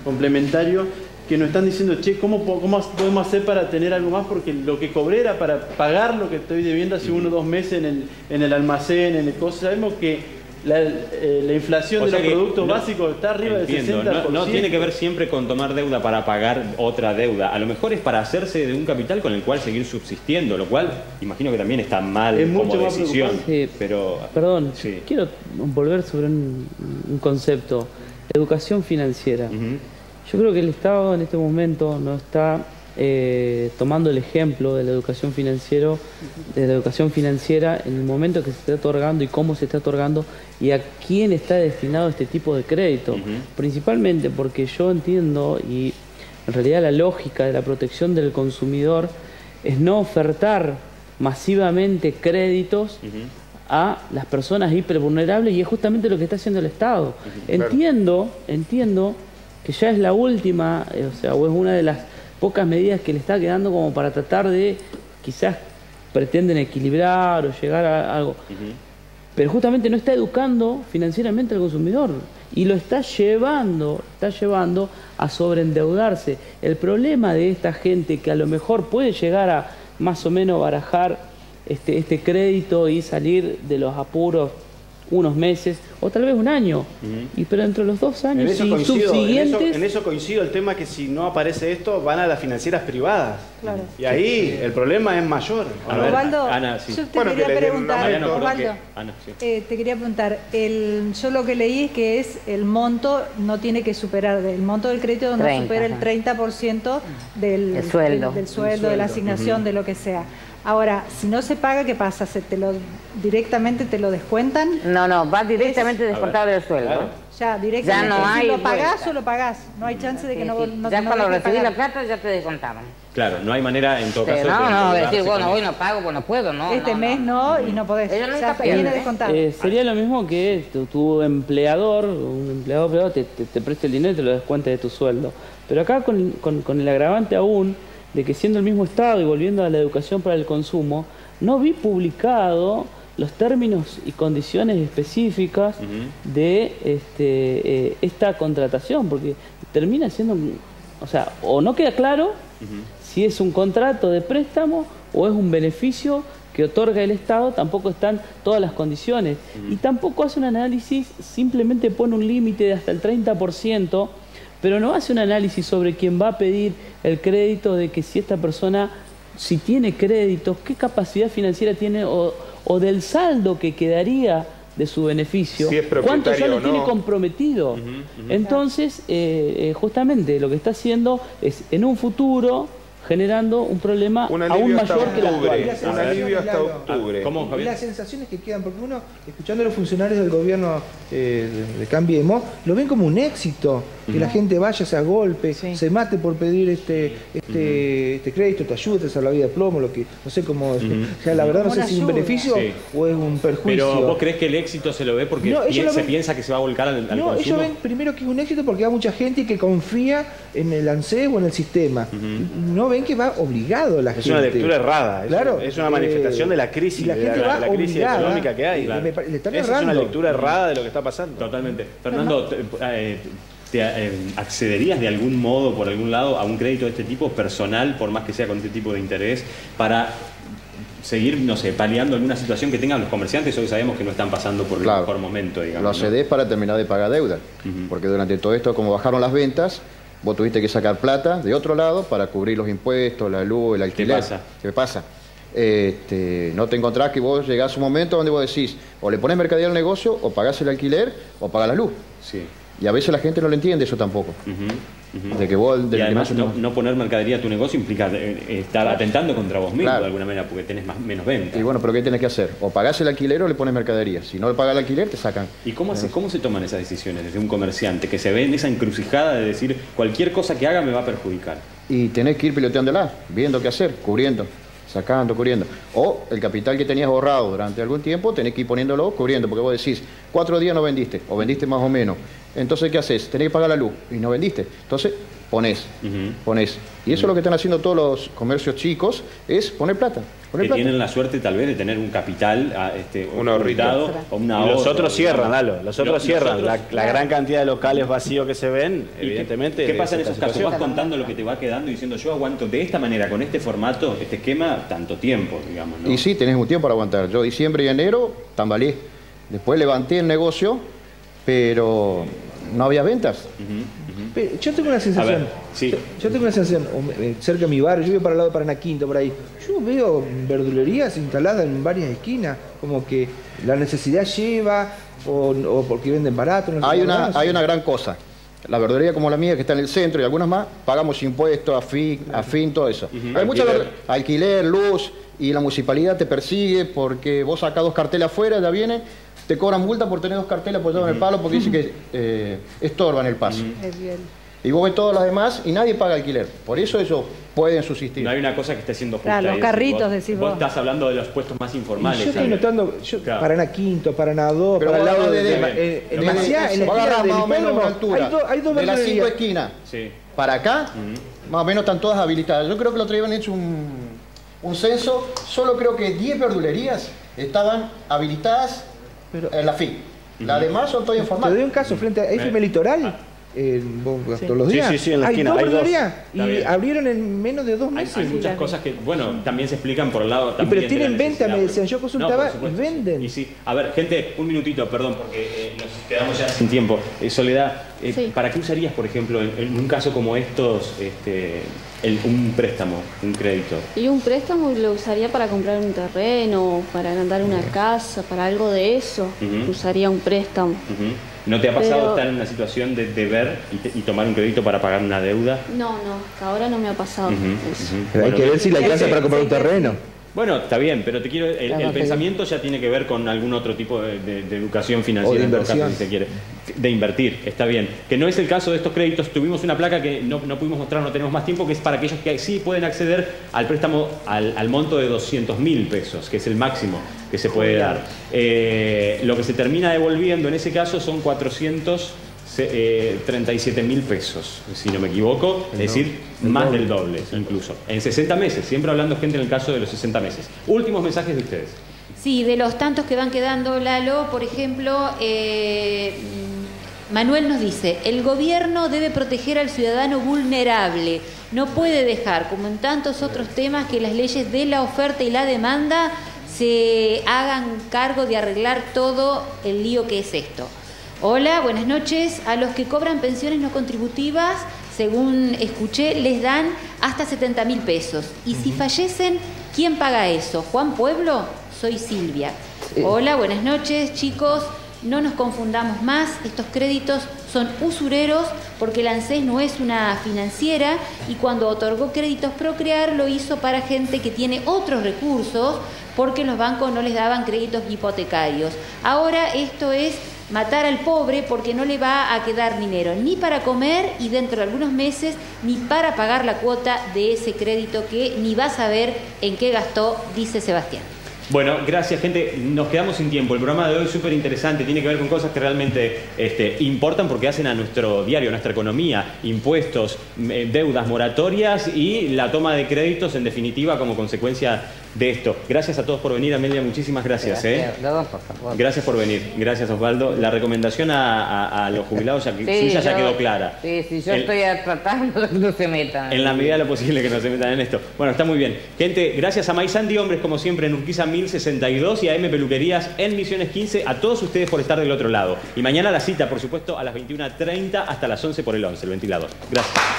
complementario que nos están diciendo, che, ¿cómo, ¿cómo podemos hacer para tener algo más? Porque lo que cobré era para pagar lo que estoy debiendo hace uno o dos meses en el, en el almacén, en el costo. Sabemos que la, eh, la inflación o de los productos no, básicos está arriba entiendo, del sesenta por ciento. No, no tiene que ver siempre con tomar deuda para pagar otra deuda. A lo mejor es para hacerse de un capital con el cual seguir subsistiendo, lo cual imagino que también está mal es como decisión. Sí, pero, perdón, sí. quiero volver sobre un, un concepto. Educación financiera. Uh-huh. Yo creo que el Estado en este momento no está eh, tomando el ejemplo de la educación financiera, de la educación financiera en el momento que se está otorgando y cómo se está otorgando y a quién está destinado este tipo de crédito. Uh-huh. Principalmente porque yo entiendo y en realidad la lógica de la protección del consumidor es no ofertar masivamente créditos uh-huh. a las personas hipervulnerables y es justamente lo que está haciendo el Estado. Uh-huh. Entiendo, entiendo... que ya es la última, o sea, o es una de las pocas medidas que le está quedando como para tratar de, quizás pretenden equilibrar o llegar a algo. Uh-huh. Pero justamente no está educando financieramente al consumidor y lo está llevando, está llevando a sobreendeudarse. El problema de esta gente que a lo mejor puede llegar a más o menos barajar este, este crédito y salir de los apuros unos meses o tal vez un año uh-huh. y pero entre los dos años y coincido, subsiguientes en eso, en eso coincido el tema que si no aparece esto van a las financieras privadas claro. y ahí sí. el problema es mayor. Osvaldo, Ana, sí. yo te bueno, quería que preguntar Mariano, Osvaldo, que... Ana, sí. eh, te quería preguntar el, yo lo que leí es que es el monto no tiene que superar el monto del crédito no supera el treinta por ciento del, el sueldo. Del, del sueldo, sueldo de la asignación uh-huh. de lo que sea. Ahora, si no se paga, ¿qué pasa? ¿Se te lo, ¿Directamente te lo descuentan? No, no, va directamente es... descontado del sueldo. Claro. Ya, directamente. Ya no hay si lo pagás vuelta. O lo pagás. No hay chance de que sí, no, sí. no... Ya no cuando recibís la plata ya te descontaban. Claro, no hay manera en todo sí, caso... No, de no, de decir, bueno, hoy no pago, pues no puedo, ¿no? Este no, mes no, no y no podés. Ellos no o sea, viene descontado. Eh, sería lo mismo que tu, tu empleador, un empleado empleado te, te, te preste el dinero y te lo descuenta de tu sueldo. Pero acá con, con, con el agravante aún... de que siendo el mismo Estado y volviendo a la educación para el consumo, no vi publicado los términos y condiciones específicas uh-huh. de este, eh, esta contratación, porque termina siendo... O sea, o no queda claro uh-huh. si es un contrato de préstamo o es un beneficio que otorga el Estado, tampoco están todas las condiciones. Uh-huh. Y tampoco hace un análisis, simplemente pone un límite de hasta el treinta por ciento, pero no hace un análisis sobre quién va a pedir el crédito, de que si esta persona, si tiene créditos, qué capacidad financiera tiene o, o del saldo que quedaría de su beneficio, si es cuánto ya lo no. tiene comprometido. Uh-huh, uh-huh. Entonces, eh, justamente lo que está haciendo es en un futuro generando un problema un aún mayor que el actual. Un alivio hasta octubre. ¿Cómo, Javier? Las sensaciones que quedan, porque uno, escuchando a los funcionarios del gobierno eh, de Cambiemos, lo ven como un éxito, que uh-huh. la gente vaya, se agolpe, sí. se mate por pedir este este, uh-huh. este crédito, te ayuda, te salva la vida de plomo, lo que no sé cómo... Uh-huh. O sea, la verdad no sé si es un beneficio sí. o es un perjuicio. Pero vos crees que el éxito se lo ve porque no, pi lo se ven, piensa que se va a volcar al, al no, consumo. No, ellos ven primero que es un éxito porque hay mucha gente que confía en el ANSES o en el sistema. Uh-huh. No ven que va obligado la gente. Es una lectura errada. Es, claro, es una eh, manifestación de la crisis, la, gente de la, va la crisis económica que hay. Claro. Le, le están Esa errando. Es una lectura errada de lo que está pasando. Totalmente. Fernando, te, eh, te, eh, ¿accederías de algún modo, por algún lado, a un crédito de este tipo personal, por más que sea con este tipo de interés, para seguir, no sé, paliando alguna situación que tengan los comerciantes hoy sabemos que no están pasando por claro. el mejor momento, digamos? Lo accedes ¿no? para terminar de pagar deuda. Uh-huh. Porque durante todo esto, como bajaron las ventas, vos tuviste que sacar plata de otro lado para cubrir los impuestos, la luz, el alquiler. ¿Qué pasa? ¿Qué pasa? Este, no te encontrás que vos llegás a un momento donde vos decís, o le pones mercadería al negocio, o pagás el alquiler, o pagás la luz. Sí. Y a veces la gente no lo entiende eso tampoco. Uh-huh, uh-huh. De que vos, de y además no, no poner mercadería a tu negocio implica eh, estar atentando contra vos mismo claro. de alguna manera porque tenés más, menos venta. Y bueno, pero ¿qué tenés que hacer? O pagás el alquiler o le pones mercadería. Si no le pagás el alquiler, te sacan. ¿Y cómo, hace, cómo se toman esas decisiones desde un comerciante que se ve en esa encrucijada de decir cualquier cosa que haga me va a perjudicar? Y tenés que ir piloteándola, viendo qué hacer, cubriendo, sacando, cubriendo. O el capital que tenías ahorrado durante algún tiempo, tenés que ir poniéndolo, cubriendo, porque vos decís, cuatro días no vendiste, o vendiste más o menos. Entonces, ¿qué haces? Tenés que pagar la luz y no vendiste. Entonces, ponés, uh-huh. ponés. Y eso uh-huh. es lo que están haciendo todos los comercios chicos, es poner plata. Poner que plata. Tienen la suerte tal vez de tener un capital, a, este, un ahorritado. O una y los otros cierran, Lalo, los otros los, cierran. Los otros, la, la gran cantidad de locales vacíos que se ven, evidentemente. ¿Qué, qué pasa en esos casos? Vas contando lo que te va quedando y diciendo yo aguanto de esta manera, con este formato, este esquema, tanto tiempo, digamos. ¿No? Y sí, tenés un tiempo para aguantar. Yo diciembre y enero tambaleé. Después levanté el negocio, pero no había ventas. Uh-huh, uh-huh. Pero yo tengo una sensación, a ver, sí. yo, yo tengo una sensación, cerca de mi barrio, yo vivo para el lado de Paranaquinto, por ahí, yo veo verdulerías instaladas en varias esquinas, como que la necesidad lleva, o, o porque venden barato. No hay, una, hay una gran cosa, la verdulería como la mía que está en el centro y algunas más, pagamos impuestos, afín, afín todo eso. Uh-huh. Hay alquiler. Mucha alquiler, luz, y la municipalidad te persigue porque vos sacás dos carteles afuera, ya viene. Te cobran multa por tener dos carteles apoyados uh-huh. en el palo porque dicen que eh, estorban el paso. Uh-huh. Y vos ves todas las demás y nadie paga alquiler. Por eso ellos pueden subsistir. No hay una cosa que esté siendo justa. Claro, los carritos, vos, decís vos. Vos estás hablando de los puestos más informales. Y yo estoy ¿sabes? notando, yo, claro. Paraná Quinto, Paraná dos, pero para el lado de... de, de, de, de, de Maciá, en la esquina del hipódromo, altura, hay, do, hay dos de las cinco esquinas. Sí. Para acá, uh-huh. más o menos están todas habilitadas. Yo creo que lo otro día habían hecho un, un censo. Solo creo que diez verdulerías estaban habilitadas. Pero, eh, la F I P. La demás son todas informadas. Te doy un caso frente a F M Litoral. Eh, vos, sí. Todos los días. Sí, sí, sí, en la hay esquina. Dos hay dos. Y abrieron en menos de dos meses. Hay, hay muchas cosas que, bueno, también se explican por el lado también. Y pero tienen de venta, me decían. Yo consultaba no, y venden. Y sí. A ver, gente, un minutito, perdón, porque eh, nos quedamos ya sin tiempo. Eh, Soledad, eh, sí. ¿para qué usarías, por ejemplo, en, en un caso como estos, este, el, un préstamo, un crédito? Y un préstamo lo usaría para comprar un terreno, para agrandar una casa, para algo de eso. Uh-huh. Usaría un préstamo. Uh-huh. ¿No te ha pasado pero... estar en una situación de, de ver y, te, y tomar un crédito para pagar una deuda? No, no, hasta ahora no me ha pasado. Uh-huh, uh-huh. Pero bueno, hay que ver si la alcanza para comprar un terreno. Bueno, está bien, pero te quiero el, claro, el pensamiento ya tiene que ver con algún otro tipo de, de, de educación financiera, o de inversión, en caso, si se quiere. De invertir, está bien. Que no es el caso de estos créditos. Tuvimos una placa que no, no pudimos mostrar, no tenemos más tiempo, que es para aquellos que sí pueden acceder al préstamo al, al monto de doscientos mil pesos, que es el máximo que se puede dar. Eh, lo que se termina devolviendo en ese caso son cuatrocientos treinta y siete mil pesos, si no me equivoco, es decir, más del doble incluso, en sesenta meses, siempre hablando gente en el caso de los sesenta meses. Últimos mensajes de ustedes. Sí, de los tantos que van quedando, Lalo, por ejemplo, eh, Manuel nos dice, el gobierno debe proteger al ciudadano vulnerable, no puede dejar, como en tantos otros temas, que las leyes de la oferta y la demanda se hagan cargo de arreglar todo el lío que es esto. Hola, buenas noches. A los que cobran pensiones no contributivas, según escuché, les dan hasta setenta mil pesos. Y si fallecen, ¿quién paga eso? ¿Juan Pueblo? Soy Silvia. Hola, buenas noches, chicos. No nos confundamos más, estos créditos son usureros porque la ANSES no es una financiera y cuando otorgó créditos Procrear lo hizo para gente que tiene otros recursos porque los bancos no les daban créditos hipotecarios. Ahora esto es matar al pobre porque no le va a quedar dinero ni para comer y dentro de algunos meses ni para pagar la cuota de ese crédito que ni va a saber en qué gastó, dice Sebastián. Bueno, gracias gente, nos quedamos sin tiempo. El programa de hoy es súper interesante, tiene que ver con cosas que realmente este, importan porque hacen a nuestro diario, a nuestra economía, impuestos, deudas moratorias y la toma de créditos en definitiva como consecuencia de esto. Gracias a todos por venir, Amelia, muchísimas gracias. Gracias, eh. no, por favor. Gracias por venir, gracias Osvaldo. La recomendación a, a, a los jubilados ya, sí, suya yo, ya quedó clara. Sí, sí, yo el, estoy tratando de que no se metan. En la medida de lo posible que no se metan en esto. Bueno, está muy bien. Gente, gracias a Maizandi Hombres, como siempre, en Urquiza mil sesenta y dos y a M Peluquerías en Misiones quince. A todos ustedes por estar del otro lado. Y mañana la cita, por supuesto, a las veintiuna treinta hasta las once por el once, El Ventilador. Gracias.